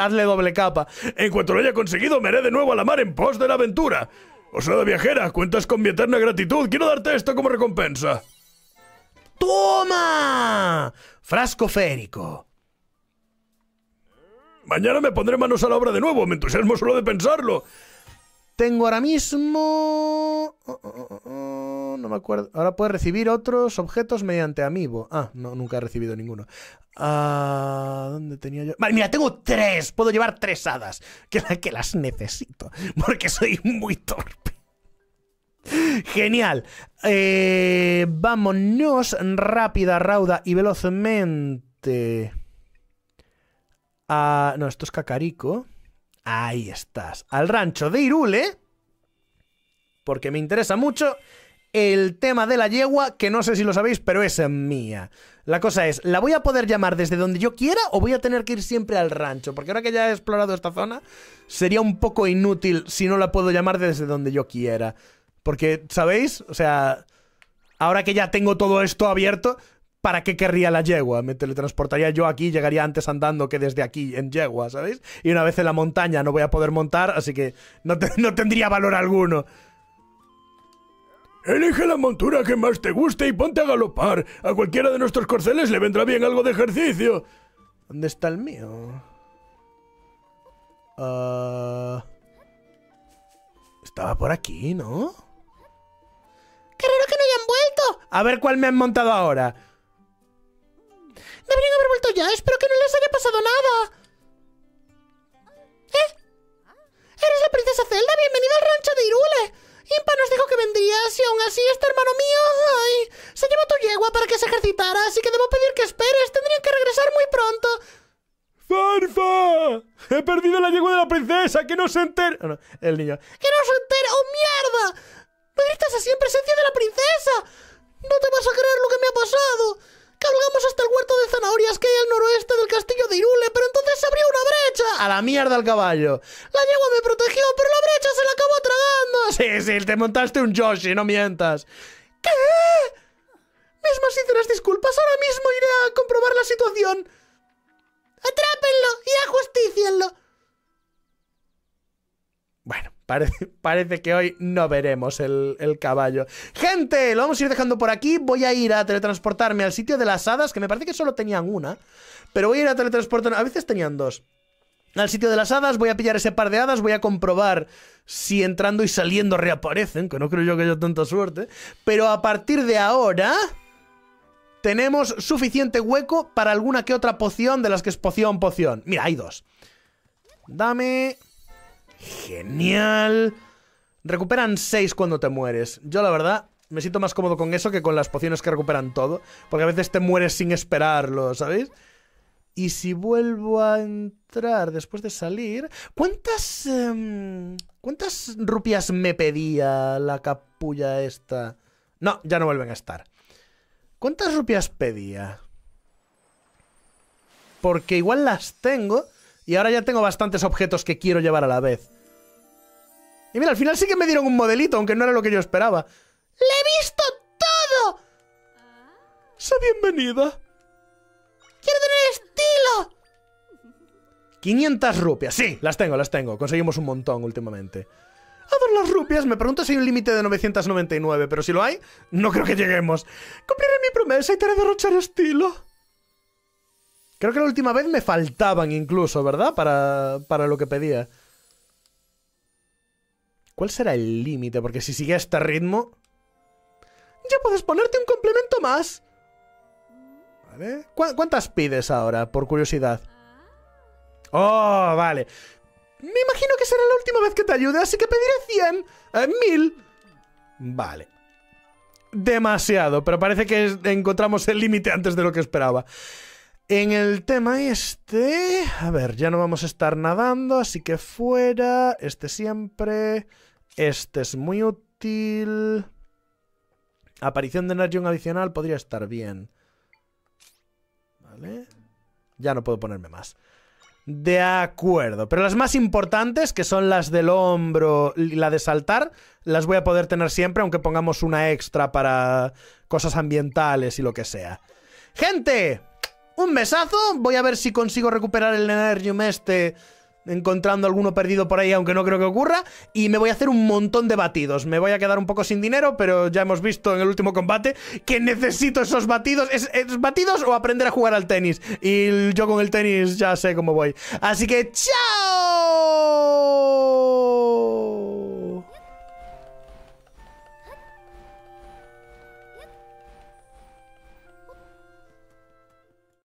Hazle doble capa. En cuanto lo haya conseguido, me haré de nuevo a la mar en pos de la aventura. Osada viajera, cuentas con mi eterna gratitud. Quiero darte esto como recompensa. ¡Toma! Frasco férico. Mañana me pondré manos a la obra de nuevo. Me entusiasmo solo de pensarlo. Tengo ahora mismo... Oh, oh, oh, oh, no me acuerdo. Ahora puedes recibir otros objetos mediante amiibo. Ah, no, nunca he recibido ninguno. Ah, ¿dónde tenía yo? Vale, mira, tengo tres. Puedo llevar tres hadas. Que, que las necesito. Porque soy muy torpe. Genial. Eh, vámonos rápida, rauda y velozmente. Ah, no, esto es Kakariko. Ahí estás, al rancho de Hyrule, porque me interesa mucho el tema de la yegua, que no sé si lo sabéis, pero es mía. La cosa es, ¿la voy a poder llamar desde donde yo quiera o voy a tener que ir siempre al rancho? Porque ahora que ya he explorado esta zona, sería un poco inútil si no la puedo llamar desde donde yo quiera. Porque, ¿sabéis? O sea, ahora que ya tengo todo esto abierto, ¿para qué querría la yegua? Me teletransportaría yo aquí, llegaría antes andando que desde aquí en yegua, ¿sabéis? Y una vez en la montaña no voy a poder montar, así que no, te, no tendría valor alguno. Elige la montura que más te guste y ponte a galopar. A cualquiera de nuestros corceles le vendrá bien algo de ejercicio. ¿Dónde está el mío? Uh... Estaba por aquí, ¿no? ¡Qué raro que no hayan vuelto! A ver cuál me han montado ahora. Deberían haber vuelto ya. Espero que no les haya pasado nada. ¿Eh? Eres la princesa Zelda. Bienvenida al rancho de Hyrule. Impa nos dijo que vendrías y aún así este hermano mío... Ay, se llevó tu yegua para que se ejercitara, así que debo pedir que esperes. Tendrían que regresar muy pronto. ¡Farfa! He perdido la yegua de la princesa. ¡Que no se entere! Oh, no, el niño. ¡Que no se entere! ¡Oh, mierda! Me gritas así en presencia de la princesa. No te vas a creer lo que me ha pasado. Cabalgamos hasta el huerto de zanahorias que hay al noroeste del castillo de Hyrule, pero entonces se abrió una brecha. A la mierda el caballo. La yegua me protegió, pero la brecha se la acabó tragando. Sí, sí, te montaste un Yoshi, no mientas. ¿Qué? Mis más sinceras disculpas, ahora mismo iré a comprobar la situación. Atrápenlo y ajusticienlo. Bueno, parece, parece que hoy no veremos el, el caballo. ¡Gente! Lo vamos a ir dejando por aquí. Voy a ir a teletransportarme al sitio de las hadas, que me parece que solo tenían una. Pero voy a ir a teletransportarme... A veces tenían dos. Al sitio de las hadas, voy a pillar ese par de hadas, voy a comprobar si entrando y saliendo reaparecen, que no creo yo que haya tanta suerte. Pero a partir de ahora... tenemos suficiente hueco para alguna que otra poción de las que es poción, poción. Mira, hay dos. Dame... Genial. Recuperan seis cuando te mueres. Yo la verdad me siento más cómodo con eso que con las pociones que recuperan todo, porque a veces te mueres sin esperarlo, ¿sabéis? Y si vuelvo a entrar después de salir... ¿Cuántas... Um, ¿Cuántas rupias me pedía la capulla esta? No, ya no vuelven a estar. ¿Cuántas rupias pedía? Porque igual las tengo y ahora ya tengo bastantes objetos que quiero llevar a la vez. Y mira, al final sí que me dieron un modelito, aunque no era lo que yo esperaba. ¡Le he visto todo! ¡Sé bienvenida! ¡Quiero tener estilo! quinientas rupias. Sí, las tengo, las tengo. Conseguimos un montón últimamente. A ver las rupias, me pregunto si hay un límite de novecientas noventa y nueve, pero si lo hay, no creo que lleguemos. Cumpliré mi promesa y te haré derrochar estilo. Creo que la última vez me faltaban incluso, ¿verdad? Para, para lo que pedía. ¿Cuál será el límite? Porque si sigue a este ritmo... Ya puedes ponerte un complemento más. Vale. ¿Cu- ¿Cuántas pides ahora, por curiosidad? Oh, vale. Me imagino que será la última vez que te ayude, así que pediré cien, mil. Vale. Demasiado, pero parece que encontramos el límite antes de lo que esperaba. En el tema este... A ver, ya no vamos a estar nadando, así que fuera. Este siempre. Este es muy útil. Aparición de energía adicional podría estar bien. Vale. Ya no puedo ponerme más. De acuerdo, pero las más importantes, que son las del hombro y la de saltar, las voy a poder tener siempre, aunque pongamos una extra para cosas ambientales y lo que sea. ¡Gente! ¡Un besazo! Voy a ver si consigo recuperar el Energy este, encontrando alguno perdido por ahí, aunque no creo que ocurra. Y me voy a hacer un montón de batidos. Me voy a quedar un poco sin dinero, pero ya hemos visto en el último combate que necesito esos batidos. ¿Es, es batidos o aprender a jugar al tenis? Y yo con el tenis ya sé cómo voy. Así que ¡chao!